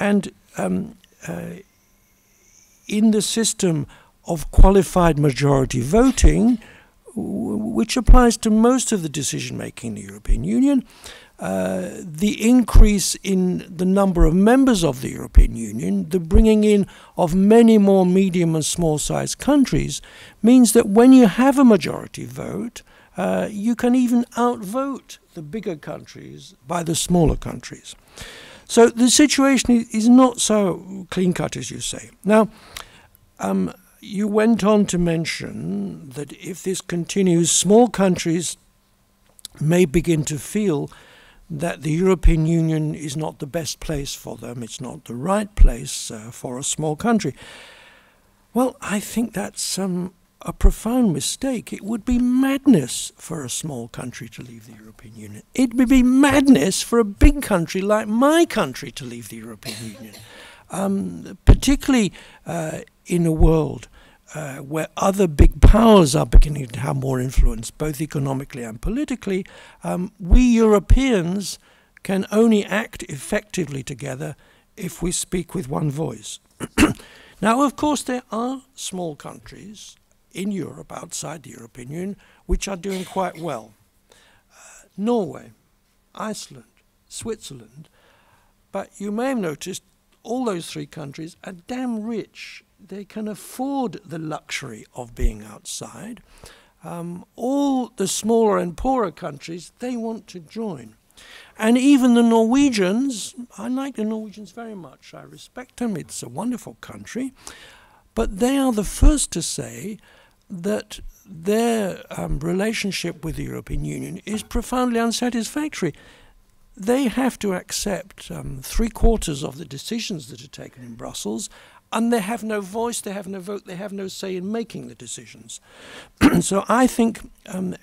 In the system of qualified majority voting, which applies to most of the decision-making in the European Union, the increase in the number of members of the European Union, the bringing in of many more medium and small-sized countries, means that when you have a majority vote, you can even outvote the bigger countries by the smaller countries. So the situation is not so clean-cut as you say. Now, you went on to mention that if this continues, small countries may begin to feel that the European Union is not the best place for them, it's not the right place for a small country. Well, I think that's a profound mistake. It would be madness for a small country to leave the European Union. It would be madness for a big country like my country to leave the European Union, particularly in a world where other big powers are beginning to have more influence, both economically and politically. We Europeans can only act effectively together if we speak with one voice. Now, of course, there are small countries in Europe, outside the European Union, which are doing quite well. Norway, Iceland, Switzerland. But you may have noticed all those three countries are damn rich. They can afford the luxury of being outside. All the smaller and poorer countries, they want to join. And even the Norwegians, I like the Norwegians very much. I respect them. It's a wonderful country. But they are the first to say that their relationship with the European Union is profoundly unsatisfactory. They have to accept 3/4 of the decisions that are taken in Brussels, and they have no voice, they have no vote, they have no say in making the decisions. So I think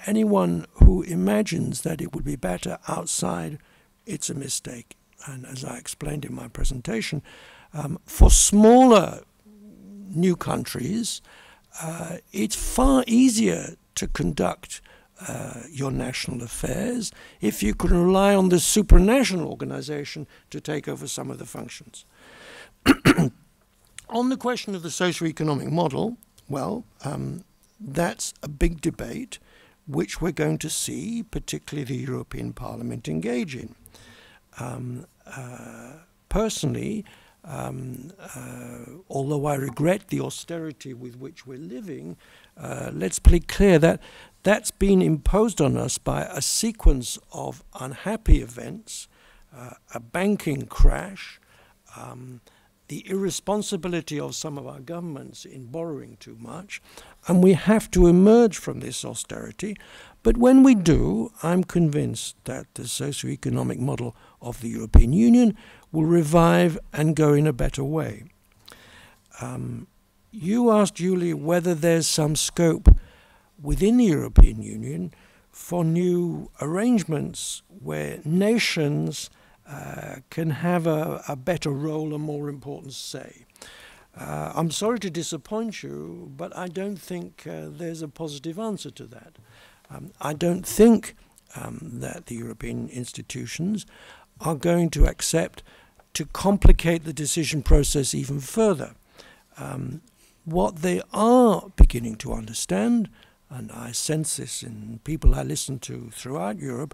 anyone who imagines that it would be better outside, it's a mistake. And as I explained in my presentation, for smaller new countries, it's far easier to conduct your national affairs if you can rely on the supranational organization to take over some of the functions. On the question of the socio-economic model, well, that's a big debate which we're going to see, particularly the European Parliament, engage in. Personally, although I regret the austerity with which we're living, let's be clear that that's been imposed on us by a sequence of unhappy events, a banking crash, the irresponsibility of some of our governments in borrowing too much, and we have to emerge from this austerity. But when we do, I'm convinced that the socio-economic model of the European Union will revive and go in a better way. You asked, Julie, whether there's some scope within the European Union for new arrangements where nations can have a better role, a more important say. I'm sorry to disappoint you, but I don't think there's a positive answer to that. I don't think that the European institutions are going to accept to complicate the decision process even further. What they are beginning to understand, and I sense this in people I listen to throughout Europe,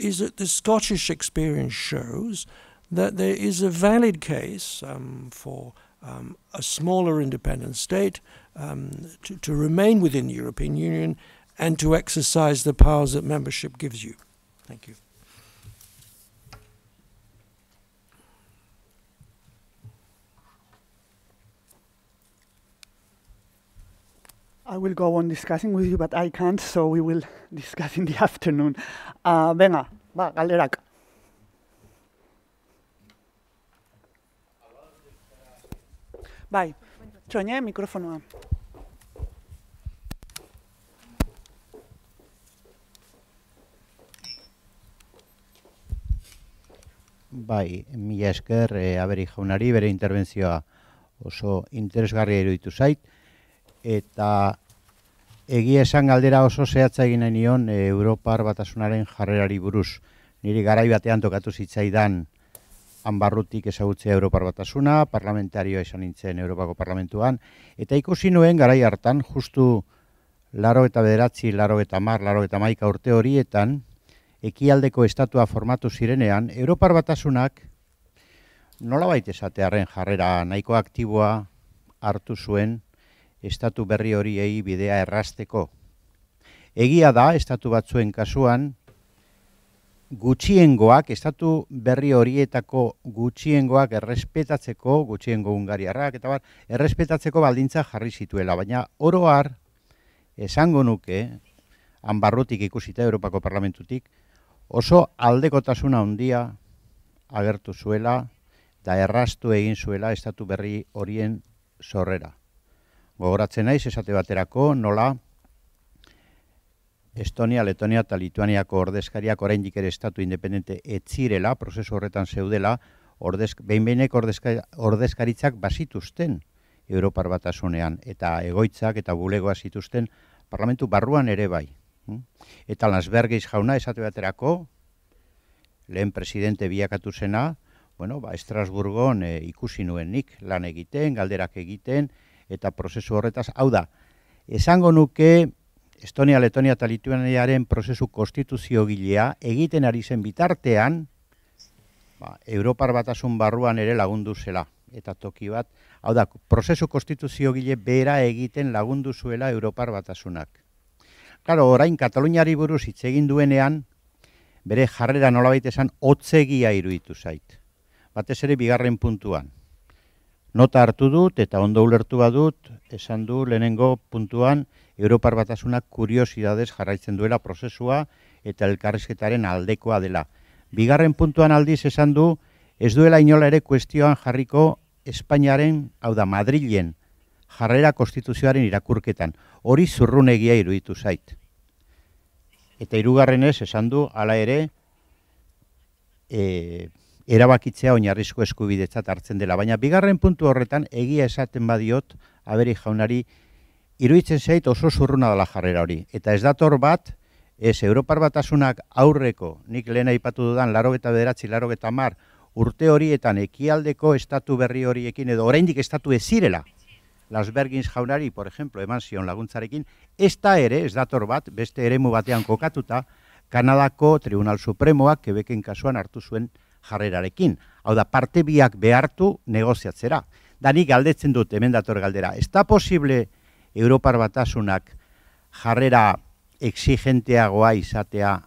is that the Scottish experience shows that there is a valid case for a smaller independent state to remain within the European Union and to exercise the powers that membership gives you. Thank you. I will go on discussing with you, but I can't, so we will discuss in the afternoon. Venga, va, galerak. Bai, txoine, mikrofonoa. Bai, mila esker, Avery jaunari, bere interbentzioa oso interesgarria iruditu zait. Eta egia esan galdera oso zehatza egin nahi nion Europar Batasunaren jarrerari buruz. Niri garai batean tokatu zitzaidan hanbarrutik ezagutzea Europar Batasuna, parlamentarioa izan nintzen Europako Parlamentuan, eta ikusi nuen garai hartan, justu 89, 90, 91 urte horietan, ekialdeko estatua formatu zirenean, Europar Batasunak nolabait esatearen jarrera nahiko aktiboa hartu zuen, estatu berri horiei bidea errazteko. Egia da, estatu batzuen kasuan, gutxiengoak, estatu berri horietako gutxiengoak errespetatzeko, gutxiengo Hungariarrak, eta bar, errespetatzeko baldintza jarri zituela, baina oroar, esango nuke, hanbarrutik ikusita Europako Parlamentutik, oso aldekotasuna handia agertu zuela, eta erraztu egin zuela estatu berri horien sorrera. Gogoratzen naiz, esate baterako, nola Estonia, Letonia eta Lituaniako ordezkariak oraindik ere estatu independente etzirela, prozesu horretan zeudela, behin-behineko ordezkaritzak bazituzten Europar Batasunean, eta egoitzak eta bulegoa zituzten parlamentu barruan ere bai. Eta Landsbergis jauna, esate baterako, lehen presidente bilakatu zena, Estrasburgon ikusi nuen nik lan egiten, galderak egiten, eta prozesu horretaz, hau da, esango nuke Estonia, Letonia eta Lituaniaren prozesu konstituziogilea egiten ari zen bitartean, Europar Batasun barruan ere lagundu zela, eta toki bat, hau da, prozesu konstituziogile bera egiten lagundu zuela Europar Batasunak. Klaro, orain Kataluniari buruz hitz egin duenean, bere jarrera nolabait esan hotzegia iruditu zait, batez ere bigarren puntuan. Nota hartu dut eta ondo ulertu badut, esan du lehenengo puntuan Europar Batasunak kuriosidades jarraitzen duela prozesua eta elkarrizketaren aldekoa dela. Bigarren puntuan aldiz esan du, ez duela inola ere kuestioan jarriko Espainiaren, hau da Madrilen, jarrera konstituzioaren irakurketan. Hori zurrunegia iruditu zait. Eta hirugarrenez esan du, hala ere, erabakitzea oinarrizko eskubidetzat hartzen dela. Baina bigarren puntu horretan egia esaten badiot Avery jaunari iruditzen zait oso zurruna dela jarrera hori. Eta ez dator bat, ez Europar Batasunak aurreko, nik lehen aipatu dudan, 89, 90 urte horietan ekialdeko estatu berri horiekin, edo oraindik estatu ez zirela, Landsbergis jaunari, por ejemplo, eman zion laguntzarekin, ez dator bat, beste eremu batean kokatuta, Kanadako Tribunal Supremoak Quebecen kasuan hartu zuen jarrerarekin. Hau da, parte biak behartu negoziatzera. Danik galdetzen dut, hemen dator galdera. Ez da posible Europar Batasunak jarrera exigenteagoa izatea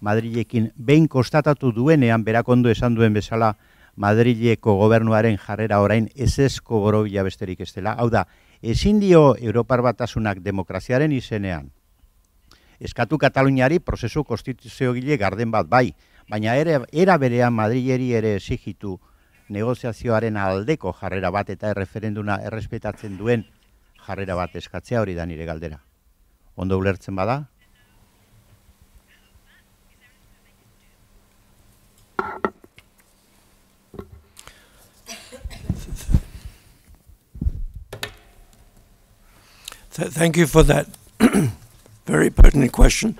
Madrilekin, behin konstatatu duenean, berakondo esan duen bezala, Madrileko gobernuaren jarrera orain ezezko borobila besterik ez dela. Hau da, ezin dio Europar Batasunak demokraziaren izenean. Eskatu Kataluniari prozesu konstituziogile garden bat bai, baina era berean Madrileri ere exigitu negoziazioaren aldeko jarrera bat eta erreferenduna errespetatzen duen jarrera bat eskatzea, hori da nire galdera. Ondo ulertzen bada? Thank you for that very pertinent question.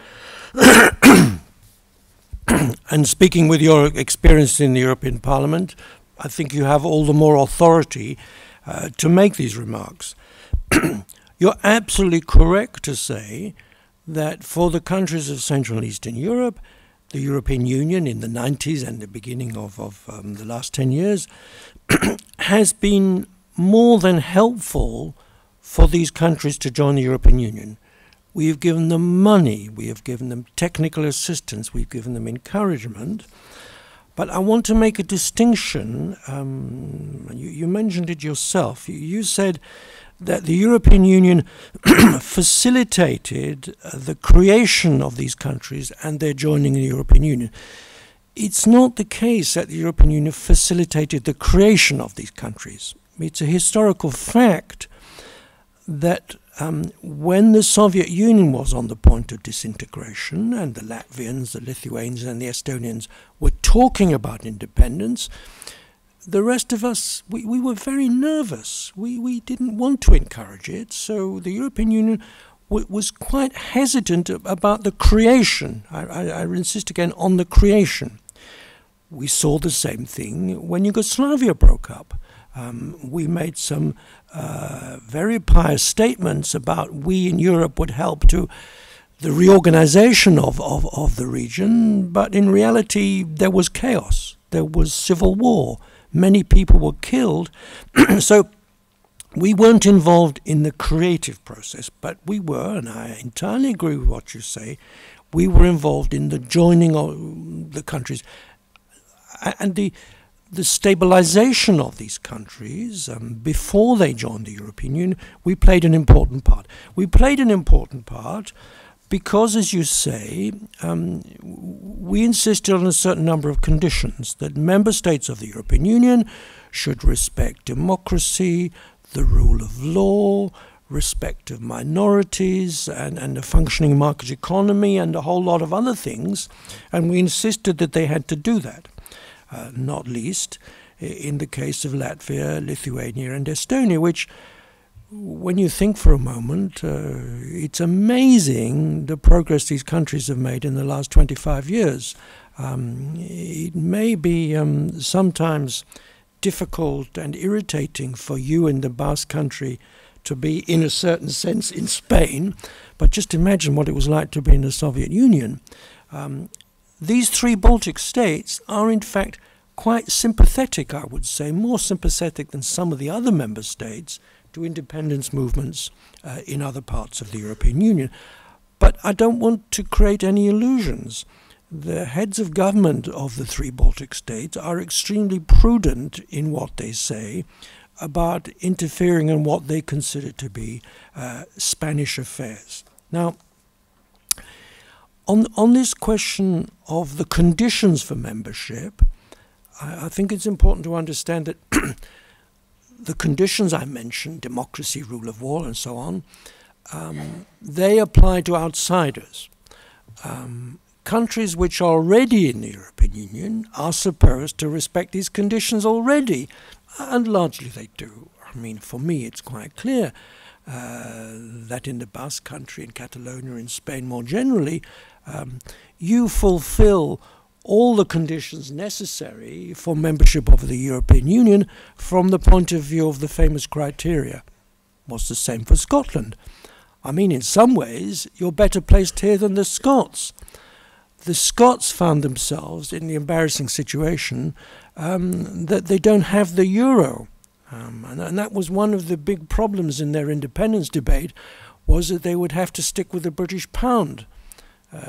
And speaking with your experience in the European Parliament, I think you have all the more authority to make these remarks. You're absolutely correct to say that for the countries of Central and Eastern Europe, the European Union in the 90s and the beginning of the last 10 years has been more than helpful for these countries to join the European Union. We have given them money, we have given them technical assistance, we've given them encouragement. But I want to make a distinction. You mentioned it yourself. You said that the European Union facilitated the creation of these countries and their joining the European Union. It's not the case that the European Union facilitated the creation of these countries. It's a historical fact that when the Soviet Union was on the point of disintegration and the Latvians, the Lithuanians and the Estonians were talking about independence, the rest of us, we were very nervous. We didn't want to encourage it, so the European Union was quite hesitant about the creation. I insist again on the creation. We saw the same thing when Yugoslavia broke up. We made some very pious statements about we in Europe would help to the reorganization of the region, but in reality there was chaos, there was civil war, many people were killed. So we weren't involved in the creative process, but we were, and I entirely agree with what you say, we were involved in the joining of the countries and the stabilization of these countries before they joined the European Union. We played an important part. We played an important part because, as you say, we insisted on a certain number of conditions, that member states of the European Union should respect democracy, the rule of law, respect of minorities and a functioning market economy and a whole lot of other things, and we insisted that they had to do that. Not least in the case of Latvia, Lithuania and Estonia, which, when you think for a moment, it's amazing the progress these countries have made in the last 25 years. It may be sometimes difficult and irritating for you in the Basque Country to be, in a certain sense, in Spain, but just imagine what it was like to be in the Soviet Union. These three Baltic states are in fact quite sympathetic, I would say, more sympathetic than some of the other member states to independence movements in other parts of the European Union. But I don't want to create any illusions. The heads of government of the three Baltic states are extremely prudent in what they say about interfering in what they consider to be Spanish affairs. Now, on this question of the conditions for membership, I think it's important to understand that the conditions I mentioned, democracy, rule of law and so on, they apply to outsiders. Countries which are already in the European Union are supposed to respect these conditions already, and largely they do. I mean, for me it's quite clear that in the Basque Country, in Catalonia, in Spain more generally, you fulfill all the conditions necessary for membership of the European Union from the point of view of the famous criteria. Was the same for Scotland. I mean, in some ways, you're better placed here than the Scots. The Scots found themselves in the embarrassing situation that they don't have the euro. And that was one of the big problems in their independence debate, was that they would have to stick with the British pound.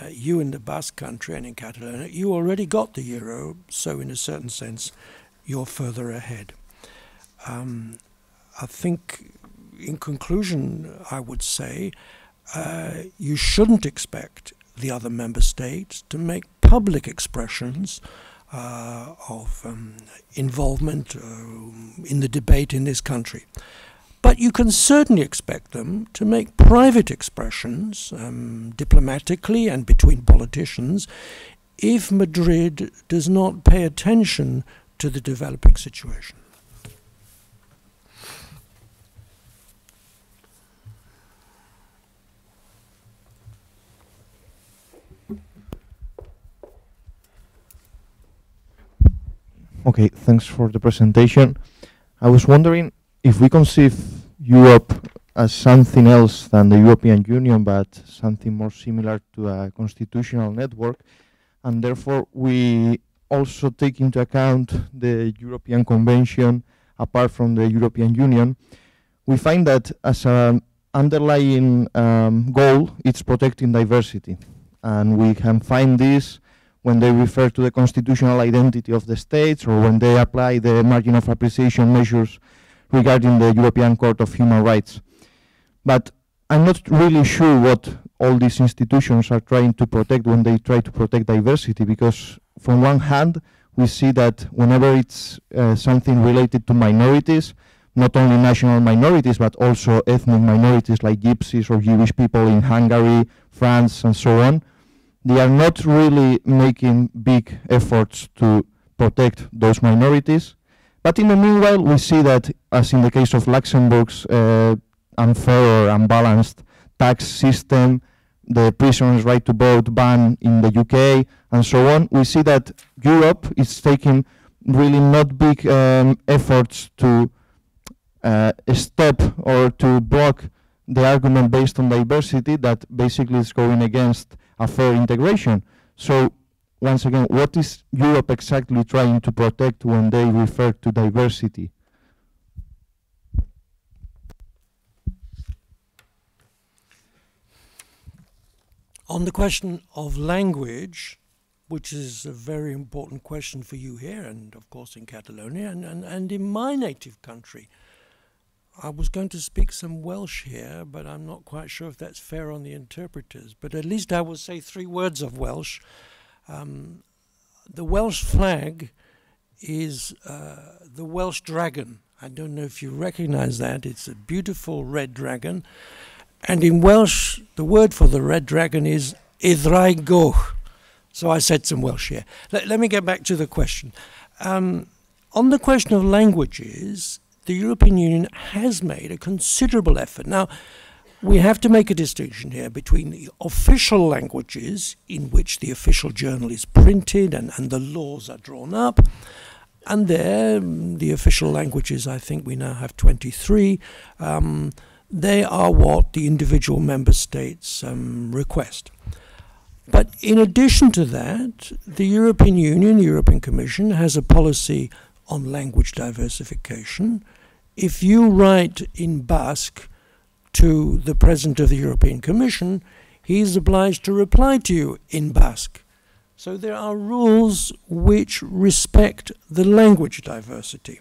You in the Basque Country and in Catalonia, you already got the euro, so in a certain sense, you're further ahead. I think, in conclusion, I would say you shouldn't expect the other member states to make public expressions of involvement in the debate in this country. But you can certainly expect them to make private expressions diplomatically and between politicians if Madrid does not pay attention to the developing situation. Okay, thanks for the presentation. I was wondering if we conceive Europe as something else than the European Union, but something more similar to a constitutional network, and therefore we also take into account the European Convention apart from the European Union, we find that as an underlying goal, it's protecting diversity. And we can find this when they refer to the constitutional identity of the states or when they apply the margin of appreciation measures regarding the European Court of Human Rights. But I'm not really sure what all these institutions are trying to protect when they try to protect diversity, because from one hand, we see that whenever it's something related to minorities, not only national minorities, but also ethnic minorities like Gypsies or Jewish people in Hungary, France, and so on, they are not really making big efforts to protect those minorities. But in the meanwhile, we see that, as in the case of Luxembourg's unfair or unbalanced tax system, the prisoners' right to vote ban in the UK, and so on, we see that Europe is taking really not big efforts to stop or to block the argument based on diversity that basically is going against a fair integration. So, once again, what is Europe exactly trying to protect when they refer to diversity? On the question of language, which is a very important question for you here and, of course, in Catalonia and in my native country, I was going to speak some Welsh here, but I'm not quite sure if that's fair on the interpreters. But at least I will say three words of Welsh. The Welsh flag is the Welsh dragon. I don't know if you recognize that. It's a beautiful red dragon. And in Welsh, the word for the red dragon is Iddrau Goch. So I said some Welsh here. Let me get back to the question. On the question of languages, the European Union has made a considerable effort. Now, we have to make a distinction here between the official languages in which the official journal is printed and the laws are drawn up, and there, the official languages, I think we now have 23, they are what the individual member states request. But in addition to that, the European Union, the European Commission, has a policy on language diversification. If you write in Basque to the President of the European Commission, he is obliged to reply to you in Basque. So there are rules which respect the language diversity.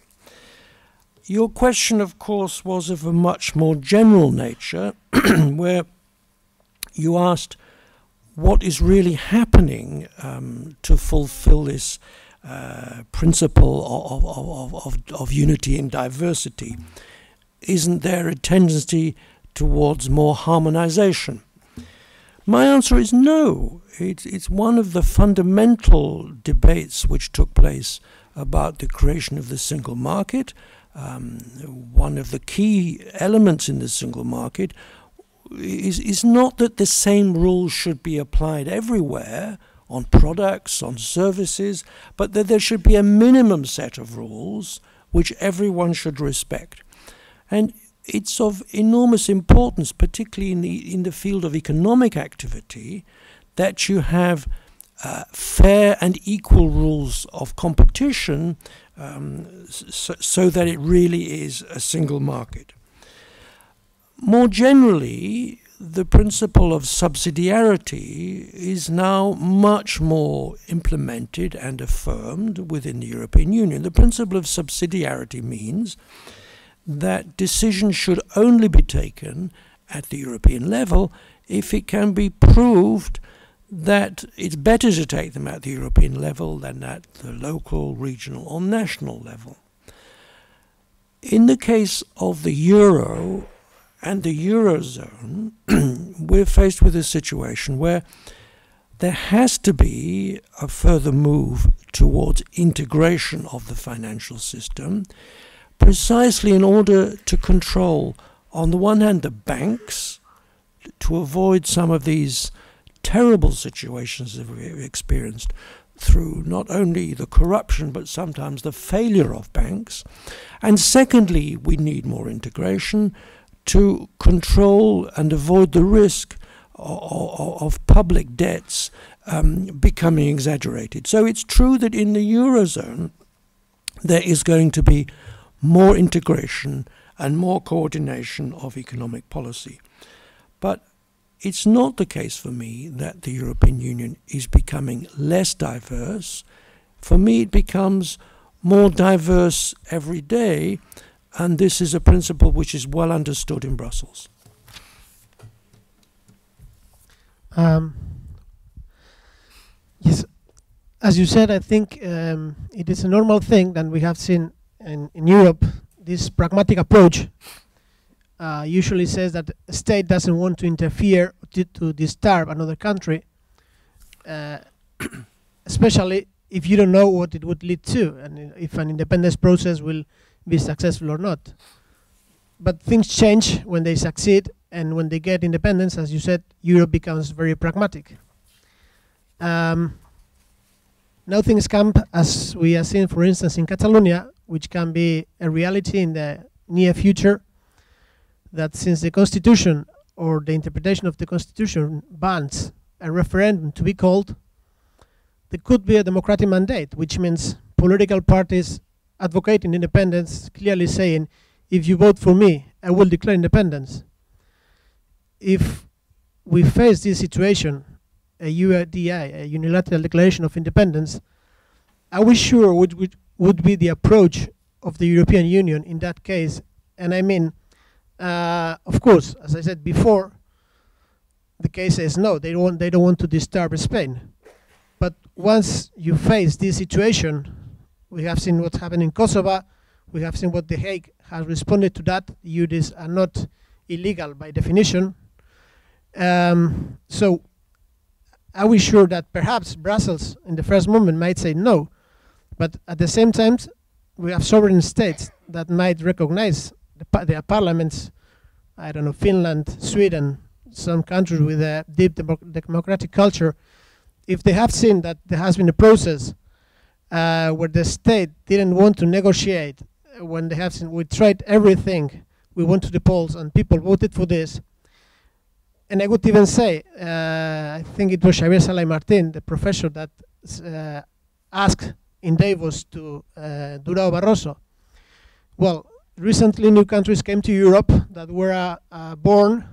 Your question, of course, was of a much more general nature, where you asked what is really happening to fulfill this principle of unity in diversity. Isn't there a tendency towards more harmonization? My answer is no. It's one of the fundamental debates which took place about the creation of the single market. One of the key elements in the single market is not that the same rules should be applied everywhere, on products, on services, but that there should be a minimum set of rules which everyone should respect. And it's of enormous importance, particularly in the field of economic activity, that you have fair and equal rules of competition so that it really is a single market. More generally, the principle of subsidiarity is now much more implemented and affirmed within the European Union. The principle of subsidiarity means that decisions should only be taken at the European level if it can be proved that it's better to take them at the European level than at the local, regional, or national level. In the case of the euro and the eurozone, we're faced with a situation where there has to be a further move towards integration of the financial system, precisely in order to control, on the one hand, the banks, to avoid some of these terrible situations that we've experienced through not only the corruption but sometimes the failure of banks. And secondly, we need more integration to control and avoid the risk of public debts becoming exaggerated. So it's true that in the Eurozone there is going to be more integration and more coordination of economic policy. But it's not the case for me that the European Union is becoming less diverse. For me, it becomes more diverse every day, and this is a principle which is well understood in Brussels. Yes, as you said, I think it is a normal thing that we have seen in Europe. This pragmatic approach usually says that a state doesn't want to interfere to disturb another country, especially if you don't know what it would lead to and if an independence process will be successful or not. But things change when they succeed, and when they get independence, as you said, Europe becomes very pragmatic. Now things come, as we have seen, for instance, in Catalonia, which can be a reality in the near future, that since the Constitution or the interpretation of the Constitution bans a referendum to be called, there could be a democratic mandate, which means political parties advocating independence, clearly saying, if you vote for me, I will declare independence. If we face this situation, a UDI, a unilateral declaration of independence, are we sure what would be the approach of the European Union in that case? And I mean, of course, as I said before, the case says no, they don't want to disturb Spain. But once you face this situation, we have seen what's happened in Kosovo, we have seen what The Hague has responded to that. UDIs are not illegal by definition. So are we sure that perhaps Brussels in the first moment might say no, but at the same time we have sovereign states that might recognize their parliaments, I don't know, Finland, Sweden, some countries with a deep democratic culture. If they have seen that there has been a process where the state didn't want to negotiate, when they have seen we tried everything, we went to the polls and people voted for this. And I would even say, I think it was Xavier Salai Martin, the professor, that asked in Davos to Durao Barroso, well, recently new countries came to Europe that were born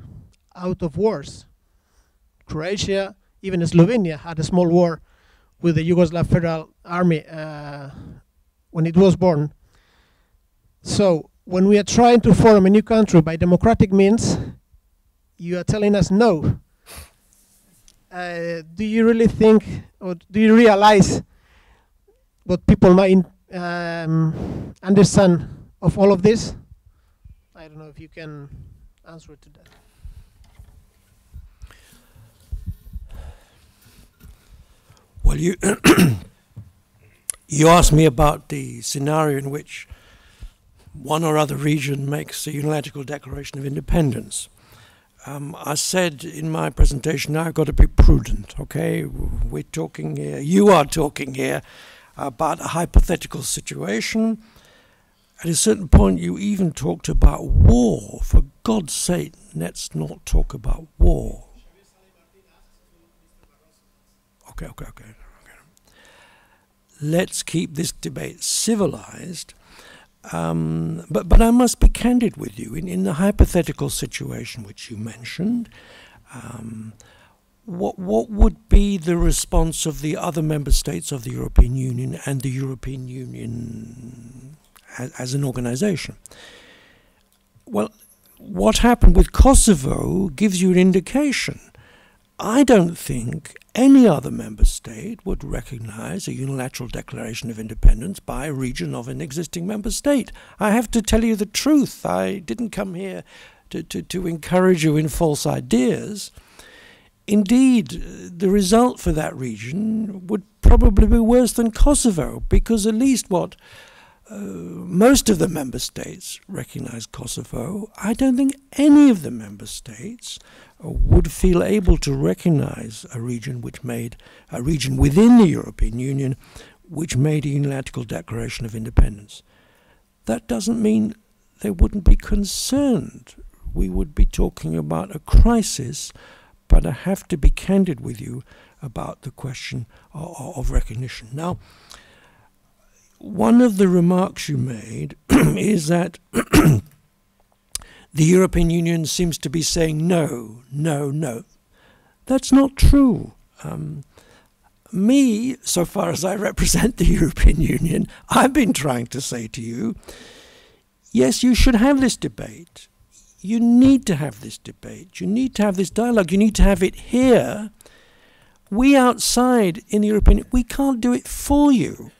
out of wars. Croatia, even Slovenia had a small war with the Yugoslav Federal Army when it was born. So when we are trying to form a new country by democratic means, you are telling us no. Do you really think, or do you realize what people might understand of all of this? I don't know if you can answer to that. Well, you asked me about the scenario in which one or other region makes a unilateral declaration of independence. I said in my presentation, I've got to be prudent, okay? We're talking here, you are talking here about a hypothetical situation. At a certain point, you even talked about war. For God's sake, let's not talk about war. Okay. Let's keep this debate civilized. But I must be candid with you. In the hypothetical situation which you mentioned, what would be the response of the other member states of the European Union and the European Union as an organization? Well, what happened with Kosovo gives you an indication. I don't think any other member state would recognize a unilateral declaration of independence by a region of an existing member state. I have to tell you the truth. I didn't come here to encourage you in false ideas. Indeed, the result for that region would probably be worse than Kosovo, because at least what most of the member states recognize Kosovo. I don't think any of the member states would feel able to recognize a region which made a region within the European Union which made a unilateral declaration of independence. That doesn't mean they wouldn't be concerned. We would be talking about a crisis, But I have to be candid with you about the question of recognition. Now, one of the remarks you made is that the European Union seems to be saying no, no, no. That's not true. Me, so far as I represent the European Union, I've been trying to say to you, yes, you should have this debate. You need to have this debate. You need to have this dialogue. You need to have it here. We outside in the European Union, we can't do it for you.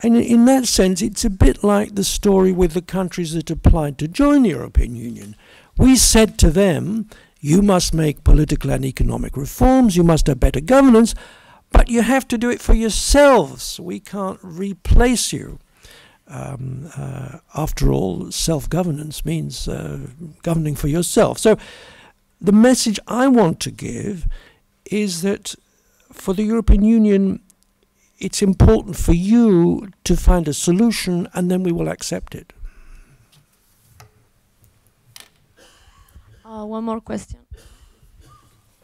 And in that sense, it's a bit like the story with the countries that applied to join the European Union. We said to them, you must make political and economic reforms, you must have better governance, but you have to do it for yourselves. We can't replace you. After all, self-governance means governing for yourself. So the message I want to give is that for the European Union, it's important for you to find a solution, and then we will accept it. One more question.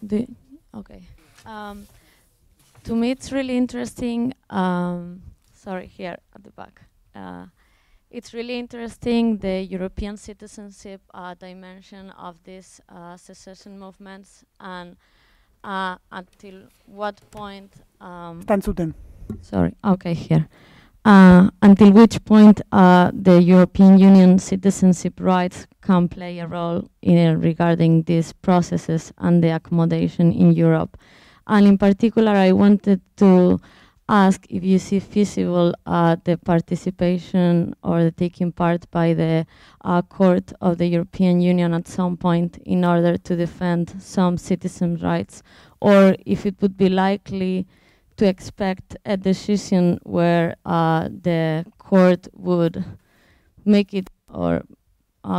Okay. To me, it's really interesting. Sorry, here at the back. It's really interesting the European citizenship dimension of these secession movements, and until what point? Sorry. Okay, here. Until which point the European Union citizenship rights can play a role in regarding these processes and the accommodation in Europe? And in particular, I wanted to ask if you see feasible the participation or the taking part by the Court of the European Union at some point in order to defend some citizen rights, or if it would be likely to expect a decision where the court would make it or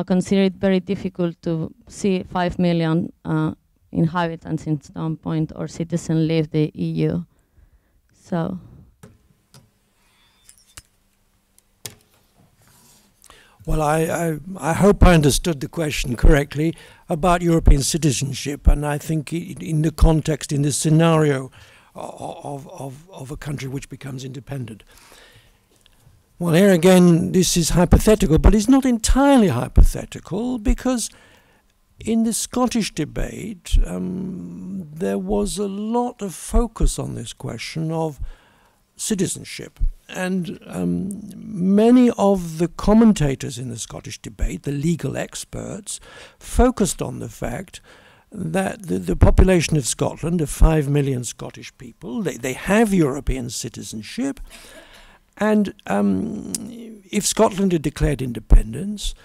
consider it very difficult to see 5 million inhabitants in some point or citizens leave the EU. So, well, I hope I understood the question correctly about European citizenship, and I think in the context, in the scenario of a country which becomes independent. Well, here again, this is hypothetical, but it's not entirely hypothetical, because in the Scottish debate, there was a lot of focus on this question of citizenship. And many of the commentators in the Scottish debate, the legal experts, focused on the fact that the population of Scotland, of 5 million Scottish people, they have European citizenship. And if Scotland had declared independence,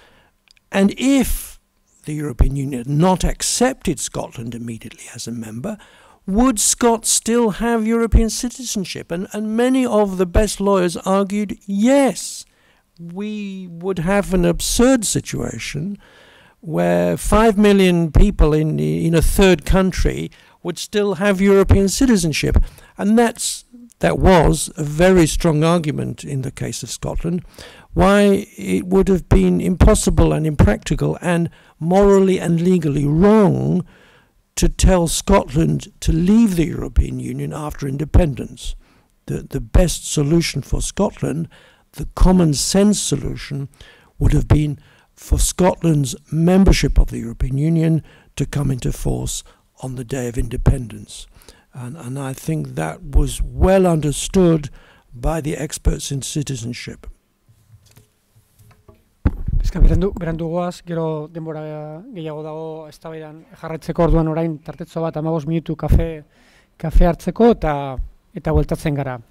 and if the European Union had not accepted Scotland immediately as a member, would Scots still have European citizenship? And many of the best lawyers argued, yes, we would have an absurd situation where 5 million people in a third country would still have European citizenship. And that was a very strong argument in the case of Scotland, why it would have been impossible and impractical and morally and legally wrong to tell Scotland to leave the European Union after independence. The best solution for Scotland, the common sense solution, would have been for Scotland's membership of the European Union to come into force on the day of independence. And I think that was well understood by the experts in citizenship. Berandu goaz, gero denbora gehiago dago eztabaidan jarraitzeko, orduan orain tartetxo bat 15 minutu kafe hartzeko eta bueltatzen gara.